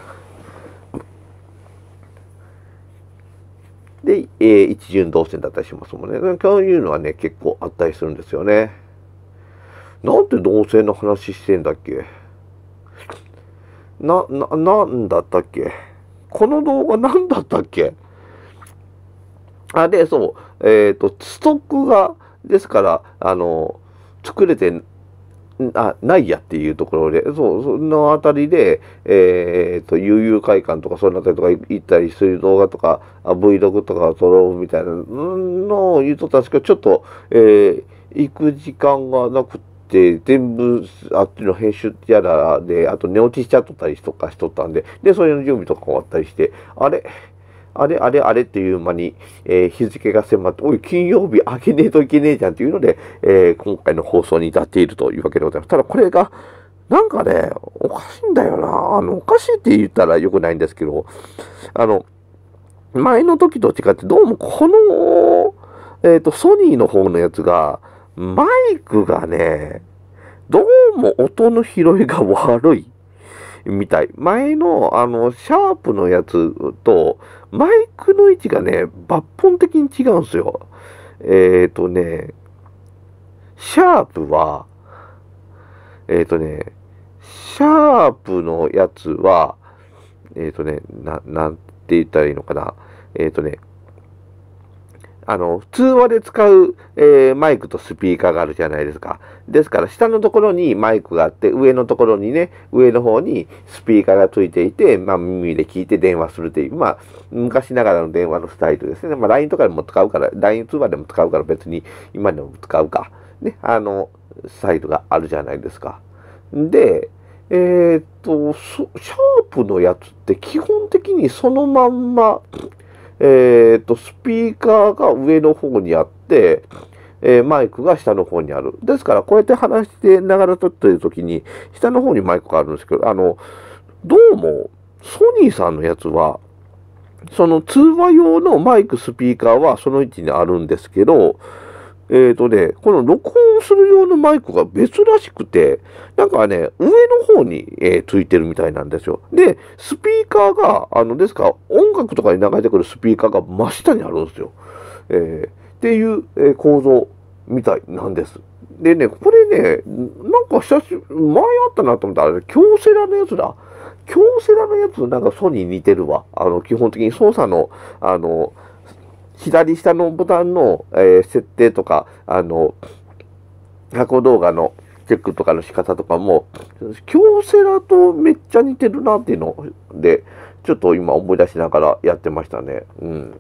で、一巡動線だったりしますもんね。そういうのはね、結構あったりするんですよね。なんて動線の話してんだっけ？なんだったっけこの動画なんだったっけ？あ、で、そう。ストックが、ですから、作れて、ないやっていうところで、そのあたりで、悠々会館とか、そのあたりとか行ったりする動画とか、Vlog とか撮ろうみたいなのを言うとったんですけど、ちょっと、行く時間がなくて、全部、あっちの編集やらで、あと寝落ちしちゃっとったりとかしとったんで、で、それの準備とか終わったりして、あれっていう間に、日付が迫って、おい、金曜日開けねえといけねえじゃんっていうので、今回の放送に至っているというわけでございます。ただこれが、なんかね、おかしいんだよな。おかしいって言ったら良くないんですけど、前の時と違って、どうもこの、ソニーの方のやつが、マイクがね、どうも音の拾いが悪いみたい。前のシャープのやつと、マイクの位置がね、抜本的に違うんですよ。シャープは、シャープのやつは、なんて言ったらいいのかな。通話で使う、マイクとスピーカーがあるじゃないですか。ですから、下のところにマイクがあって、上のところにね、上の方にスピーカーがついていて、まあ、耳で聞いて電話するっていう、まあ、昔ながらの電話のスタイルですね。まあ、LINE とかでも使うから、LINE 通話でも使うから、別に今でも使うか、ね、スタイルがあるじゃないですか。で、シャープのやつって基本的にそのまんま、スピーカーが上の方にあって、マイクが下の方にある。ですから、こうやって話してながら撮ってるときに、下の方にマイクがあるんですけど、どうも、ソニーさんのやつは、その通話用のマイク、スピーカーはその位置にあるんですけど、この録音する用のマイクが別らしくて、なんかね、上の方に、ついてるみたいなんですよ。で、スピーカーが、ですから、音楽とかに流れてくるスピーカーが真下にあるんですよ。っていう、構造みたいなんです。でね、これね、なんか前あったなと思ったら、京セラのやつだ。京セラのやつなんかソニー似てるわ。基本的に操作の、左下のボタンの、設定とか、過去動画のチェックとかの仕方とかも、京セラとめっちゃ似てるなっていうので、ちょっと今思い出しながらやってましたね。うん。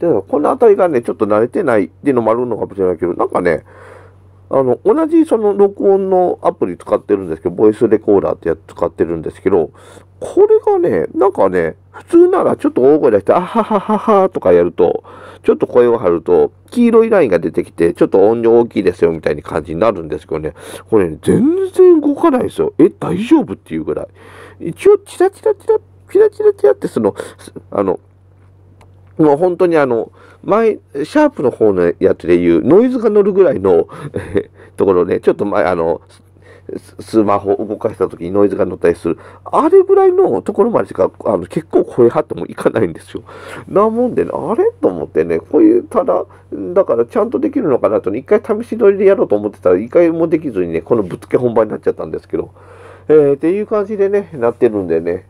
で、この辺りがね、ちょっと慣れてないっていうのもあるのかもしれないけど、なんかね、同じその録音のアプリ使ってるんですけど、ボイスレコーダーってやつ使ってるんですけど、これがね、なんかね、普通ならちょっと大声出して、あははははとかやると、ちょっと声を張ると、黄色いラインが出てきて、ちょっと音量大きいですよみたいな感じになるんですけどね、これね、全然動かないですよ。え、大丈夫っていうぐらい。一応、チラチラってその、もう本当に前、シャープの方のやつで言う、ノイズが乗るぐらいのところね、ちょっと前、スマホを動かした時にノイズが乗ったりする、あれぐらいのところまでしか、結構声張ってもいかないんですよ。なもんでね、あれと思ってね、こういう、だからちゃんとできるのかなと、一回試し撮りでやろうと思ってたら、一回もできずにね、このぶっつけ本番になっちゃったんですけど、っていう感じでね、なってるんでね、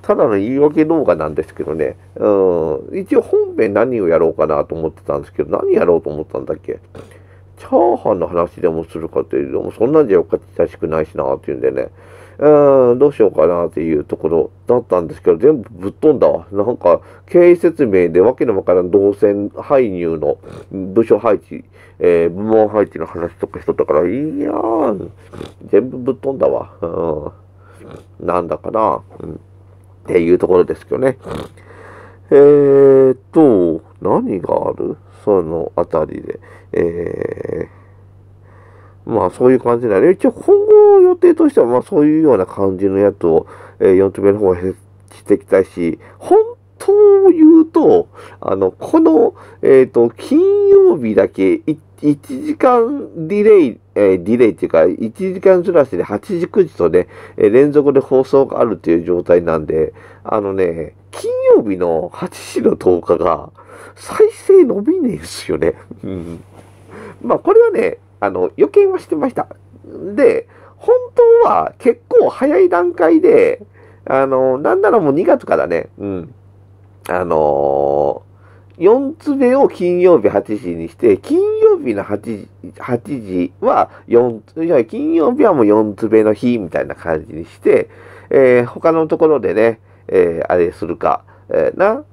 ただの言い訳動画なんですけどね、一応本編何をやろうかなと思ってたんですけど、何やろうと思ったんだっけ？チャーハンの話でもするかというと、そんなんじゃおかしくないしなっていうんでね、どうしようかなっていうところだったんですけど、全部ぶっ飛んだわ。なんか、経営説明でわけのわからん動線配入の部署配置、部門配置の話とかしとったから、いやー、全部ぶっ飛んだわ。なんだかな。っていうところですけどね。何がある？そのあたりで。まあそういう感じになる。一応今後予定としては、まあそういうような感じのやつを、4つ目の方にしていきたいし、本当を言うと、この、金曜日だけ1時間ディレイっていうか、1時間ずらしで8時9時とね、連続で放送があるっていう状態なんで、金曜日の8時の10日が再生伸びねえんすよね。うん。まあこれはね、予見はしてました。で、本当は結構早い段階で、なんならもう2月からね、うん。4つ目を金曜日8時にして、金曜日の8時は金曜日はもう4つ目の日みたいな感じにして、他のところでね、あれするか、な、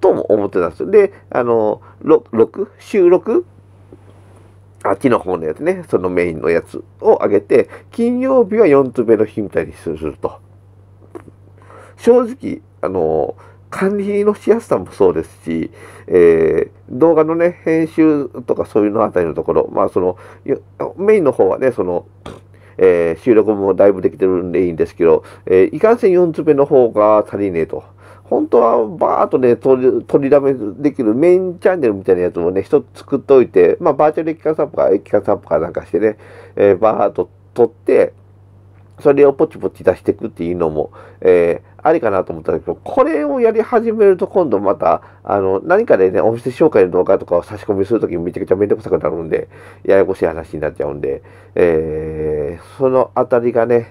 とも思ってたんですよ。で、収録あっちの方のやつね、そのメインのやつを上げて、金曜日は4つ目の日みたいにすると。正直、管理のしやすさもそうですし、動画のね、編集とかそういうのあたりのところ、まあその、メインの方はね、その、収録もだいぶできてるんでいいんですけど、いかんせん4つ目の方が足りねえと。本当はバーっとね、取りだめできるメインチャンネルみたいなやつもね、一つ作っておいて、まあバーチャル機関サンプかなんかしてね、バーっと取って、それをポチポチ出していくっていうのも、ありかなと思ったんですけど、これをやり始めると今度また、何かでね、お店紹介の動画とかを差し込みするときにめちゃくちゃめんどくさくなるんで、ややこしい話になっちゃうんで、そのあたりがね、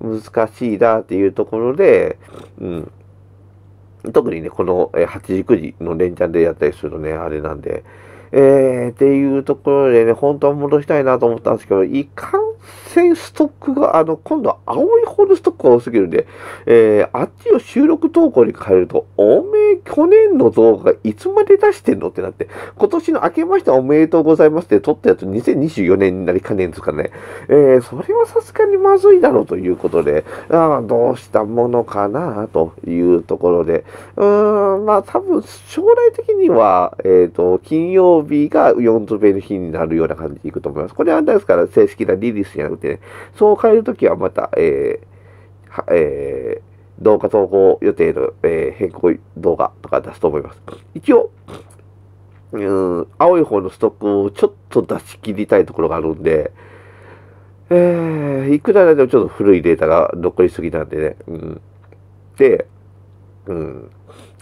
難しいなっていうところで、うん。特にね、この8時9時の連チャンでやったりするとね、あれなんで、っていうところでね、本当は戻したいなと思ったんですけど、いかんせんストックが、今度は青いホールストックが多すぎるんで、あっちを収録投稿に変えると、おめえ、去年の動画いつまで出してんのってなって、今年の明けましておめでとうございますって撮ったやつ2024年になりかねえんですかね。それはさすがにまずいだろうということで、どうしたものかなというところで、まあ多分将来的には、金曜日が4つ目の日になるような感じでいくと思います。これはですから正式なリリースじゃなくてね、そう変えるときはまた、動画投稿予定の、変更動画とか出すと思います。一応、青い方のストックをちょっと出し切りたいところがあるんで、いくらでもちょっと古いデータが残りすぎなんでね、で、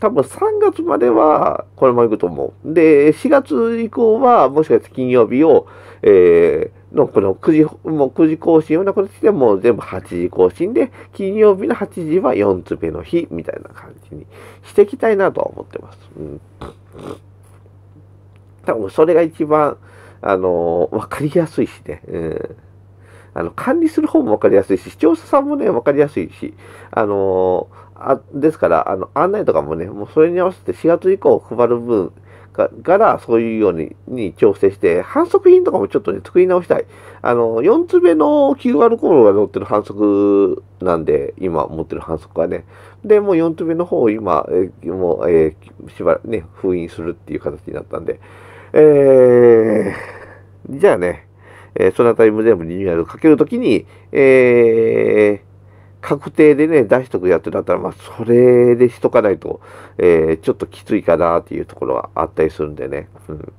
多分3月まではこのまま行くと思う。で、4月以降は、もしかして金曜日を、この9時更新をなくなってきて、もう全部8時更新で、金曜日の8時は4つ目の日、みたいな感じにしていきたいなとは思ってます。うん。多分それが一番、わかりやすいしね。うん。管理する方もわかりやすいし、視聴者さんもね、わかりやすいし、ですから、案内とかもね、もうそれに合わせて4月以降配る分から、そういうように調整して、販促品とかもちょっとね、作り直したい。4つ目の QR コードが載ってる販促なんで、今持ってる販促はね。で、もう4つ目の方を今、しばらくね、封印するっていう形になったんで。じゃあね、そのあたりも全部リニューアルかけるときに、確定でね、出しとくやつだったら、まあ、それでしとかないと、ちょっときついかなっていうところはあったりするんでね。うん。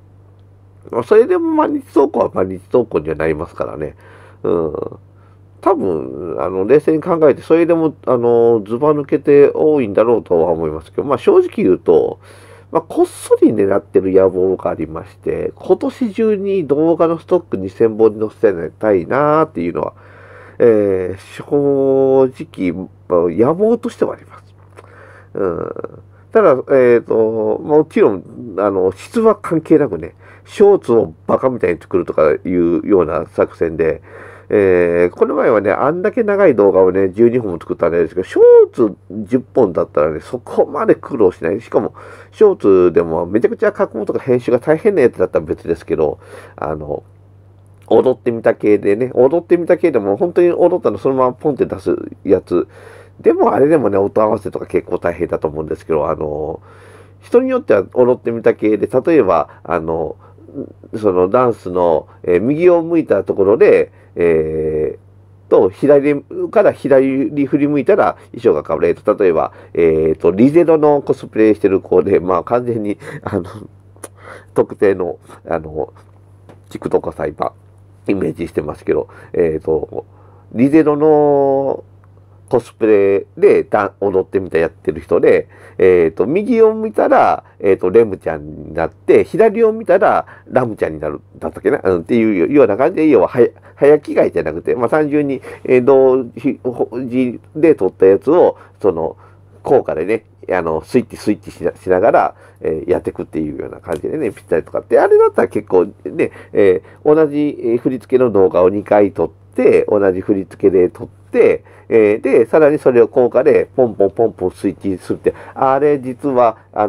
まあ、それでも毎日投稿は毎日投稿にはなりますからね。うん。多分、冷静に考えて、それでも、ずば抜けて多いんだろうとは思いますけど、まあ、正直言うと、まあ、こっそり狙ってる野望がありまして、今年中に動画のストック2000本に載せたいなーっていうのは、正直、野望としてはあります。うん、ただ、もちろん、質は関係なくね、ショーツをバカみたいに作るとかいうような作戦で、この前はね、あんだけ長い動画をね、12本も作ったんですけど、ショーツ10本だったらね、そこまで苦労しない。しかも、ショーツでもめちゃくちゃ加工とか編集が大変なやつだったら別ですけど、踊ってみた系でね、踊ってみた系でも本当に踊ったのそのままポンって出すやつ。でもあれでもね、音合わせとか結構大変だと思うんですけど、人によっては踊ってみた系で、例えば、そのダンスの、右を向いたところで、左から左に振り向いたら衣装が変わる。例えば、リゼロのコスプレしてる子で、まあ完全に、特定の、TikTokさん今、イメージしてますけど、リゼロのコスプレで踊ってみたやってる人で、右を見たら、レムちゃんになって、左を見たらラムちゃんになる、だったっけな、っていうような感じで、要は早着替えじゃなくて、まあ、単純に、同時で撮ったやつを、その、効果でね、スイッチしながら、やっていくっていうような感じでね、ぴったりとかって、あれだったら結構ね、同じ振り付けの動画を2回撮って、同じ振り付けで撮って、で、さらにそれを効果で、ポンポンポンポンスイッチするって、あれ実は合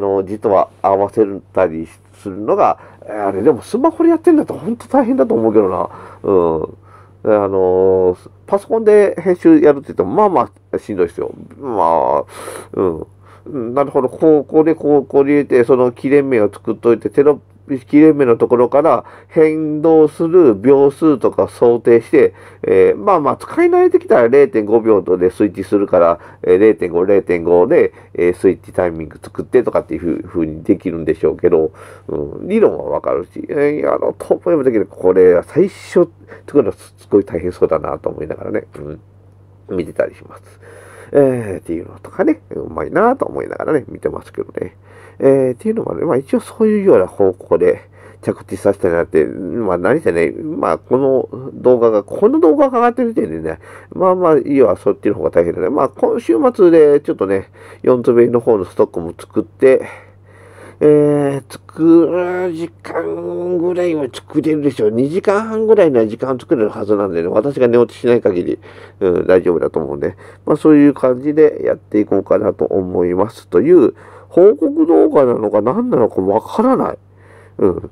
わせたりするのが、あれでもスマホでやってんだと本当大変だと思うけどな。うん。パソコンで編集やるって言っても、まあまあしんどいですよ。まあ、うん。なるほど、こう入れて、その切れ目を作っといて、切れ目のところから変動する秒数とか想定して、まあまあ使い慣れてきたら 0.5 秒でスイッチするから、0.5 で、スイッチタイミング作ってとかっていう風にできるんでしょうけど、うん、理論はわかるし、トップでもできる。これは最初作るのすごい大変そうだなと思いながらね、うん、見てたりします。っていうのとかね、うまいなぁと思いながらね、見てますけどね。っていうのもね、まあ一応そういうような方向で着地させたいなって、まあ何せね、まあこの動画が上がってる時点でね、まあまあ、要はそっちの方が大変だね。まあ今週末でちょっとね、4つ目の方のストックも作って、作る時間ぐらいは作れるでしょう。2時間半ぐらいなら時間作れるはずなんでね、私が寝落ちしない限り、うん、大丈夫だと思うんで、まあそういう感じでやっていこうかなと思いますという、報告動画なのか何なのかわからない。うん。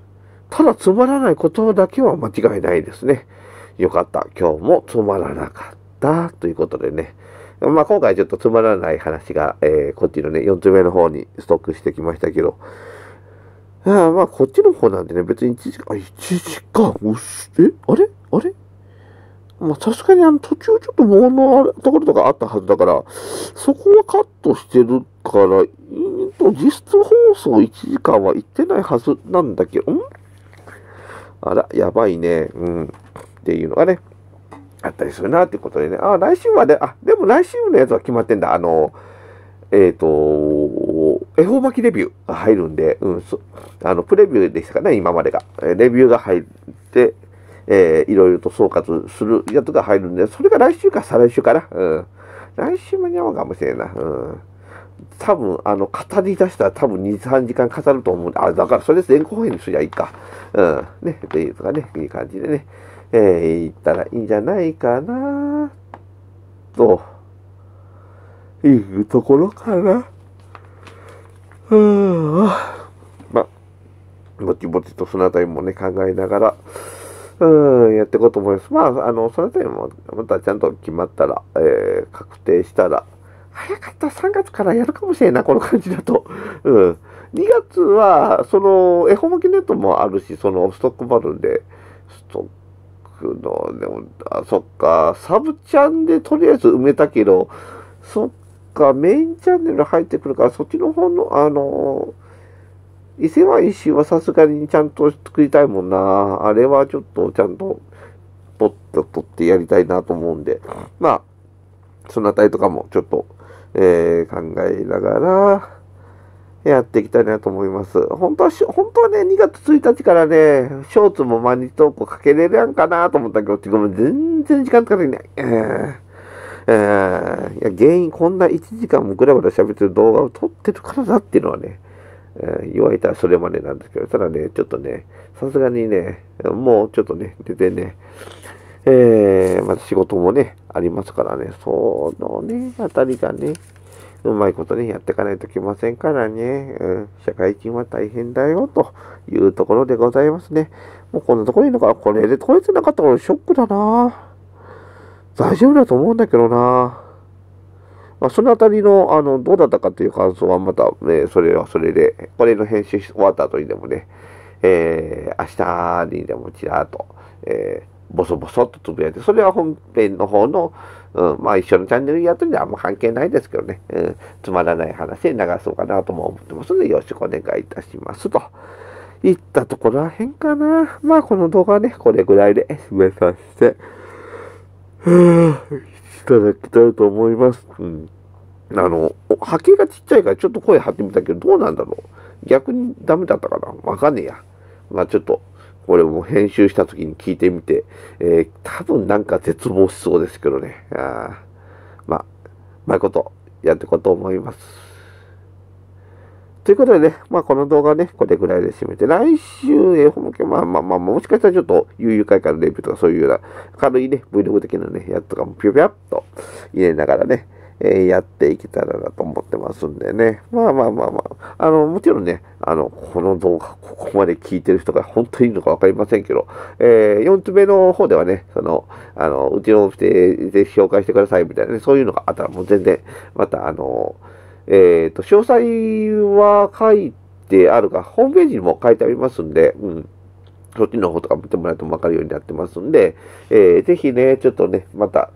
ただつまらないことだけは間違いないですね。よかった。今日もつまらなかった。ということでね。まあ今回ちょっとつまらない話が、こっちのね、4つ目の方にストックしてきましたけど。まあこっちの方なんでね、別に1時間、あれまあさすがに途中ちょっと物のところとかあったはずだから、そこはカットしてるから、実質放送1時間は行ってないはずなんだけど、あら、やばいね。うん。っていうのがね。あったりするなっていうことでね。あ、来週はね、でも来週のやつは決まってんだ。恵方巻きレビューが入るんで、プレビューでしたかね、今までが。レビューが入って、いろいろと総括するやつが入るんで、それが来週か再来週かな。来週間に合うかもしれないな。多分、語り出したら多分2、3時間語ると思うんで、だからそれ前後編にすりゃいいか。ね、というかね、いい感じでね、いったらいいんじゃないかな、というところかな。まあ、ぼちぼちとそのあたりもね、考えながら、やっていこうと思います。まあ、そのあたりも、またちゃんと決まったら、確定したら、早かったら3月からやるかもしれんな、この感じだと。2月は、恵方巻きネットもあるし、ストックもあるんで、ストックの、でも、そっか、サブチャンでとりあえず埋めたけど、そっか、メインチャンネル入ってくるから、そっちの方の、伊勢湾一周はさすがにちゃんと作りたいもんな。あれはちょっとちゃんと、ポッと取ってやりたいなと思うんで、まあ、そのあたりとかもちょっと、考えながらやっていきたいなと思います。本当はね、2月1日からね、ショーツも毎日投稿かけれるやんかなと思ったけど、全然時間かかってない。いや原因、こんな1時間もぐらぐら喋ってる動画を撮ってるからだっていうのはね、言われたらそれまでなんですけど、ただね、ちょっとね、さすがにね、もうちょっとね、出てね、また仕事もね、ありますからね、そのね、あたりがね、うまいことね、やっていかないといけませんからね、社会人は大変だよ、というところでございますね。もうこんなところいいのか、これで取れてなかったからショックだな。大丈夫だと思うんだけどな。まあ、そのあたりの、どうだったかという感想はまた、ね、それはそれで、これの編集終わった後にでもね、明日にでもちらっと、ボソボソっとつぶやいて、それは本編の方の、まあ一緒のチャンネルやってるんであんま関係ないですけどね、つまらない話で流そうかなとも思ってますので、よろしくお願いいたします。といったところらへんかな。まあこの動画はね、これぐらいで締めさせて、いただきたいと思います。波形がちっちゃいからちょっと声張ってみたけど、どうなんだろう。逆にダメだったかな。わかんねえや。まあちょっと、これも編集した時に聞いてみて、多分なんか絶望しそうですけどね。まあ、うまいことやっていこうと思います。ということでね、まあこの動画はね、これぐらいで締めて、来週、もしかしたらちょっと、悠々会からレビューとかそういうような、軽いね、Vlog 的なね、やつとかもぴょぴょっと入れながらね、やっていけたらなと思ってますんでね。まあ。もちろんね、この動画、ここまで聞いてる人が本当にいいのかわかりませんけど、4つ目の方ではね、うちのお店で紹介してくださいみたいなね、そういうのがあったらもう全然、また詳細は書いてあるか、ホームページにも書いてありますんで、そっちの方とか見てもらうと分かるようになってますんで、ぜひね、ちょっとね、また、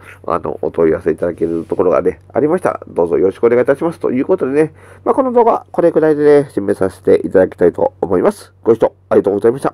お問い合わせいただけるところがね、ありましたら、どうぞよろしくお願いいたします。ということでね、まあ、この動画、これくらいでね、締めさせていただきたいと思います。ご視聴ありがとうございました。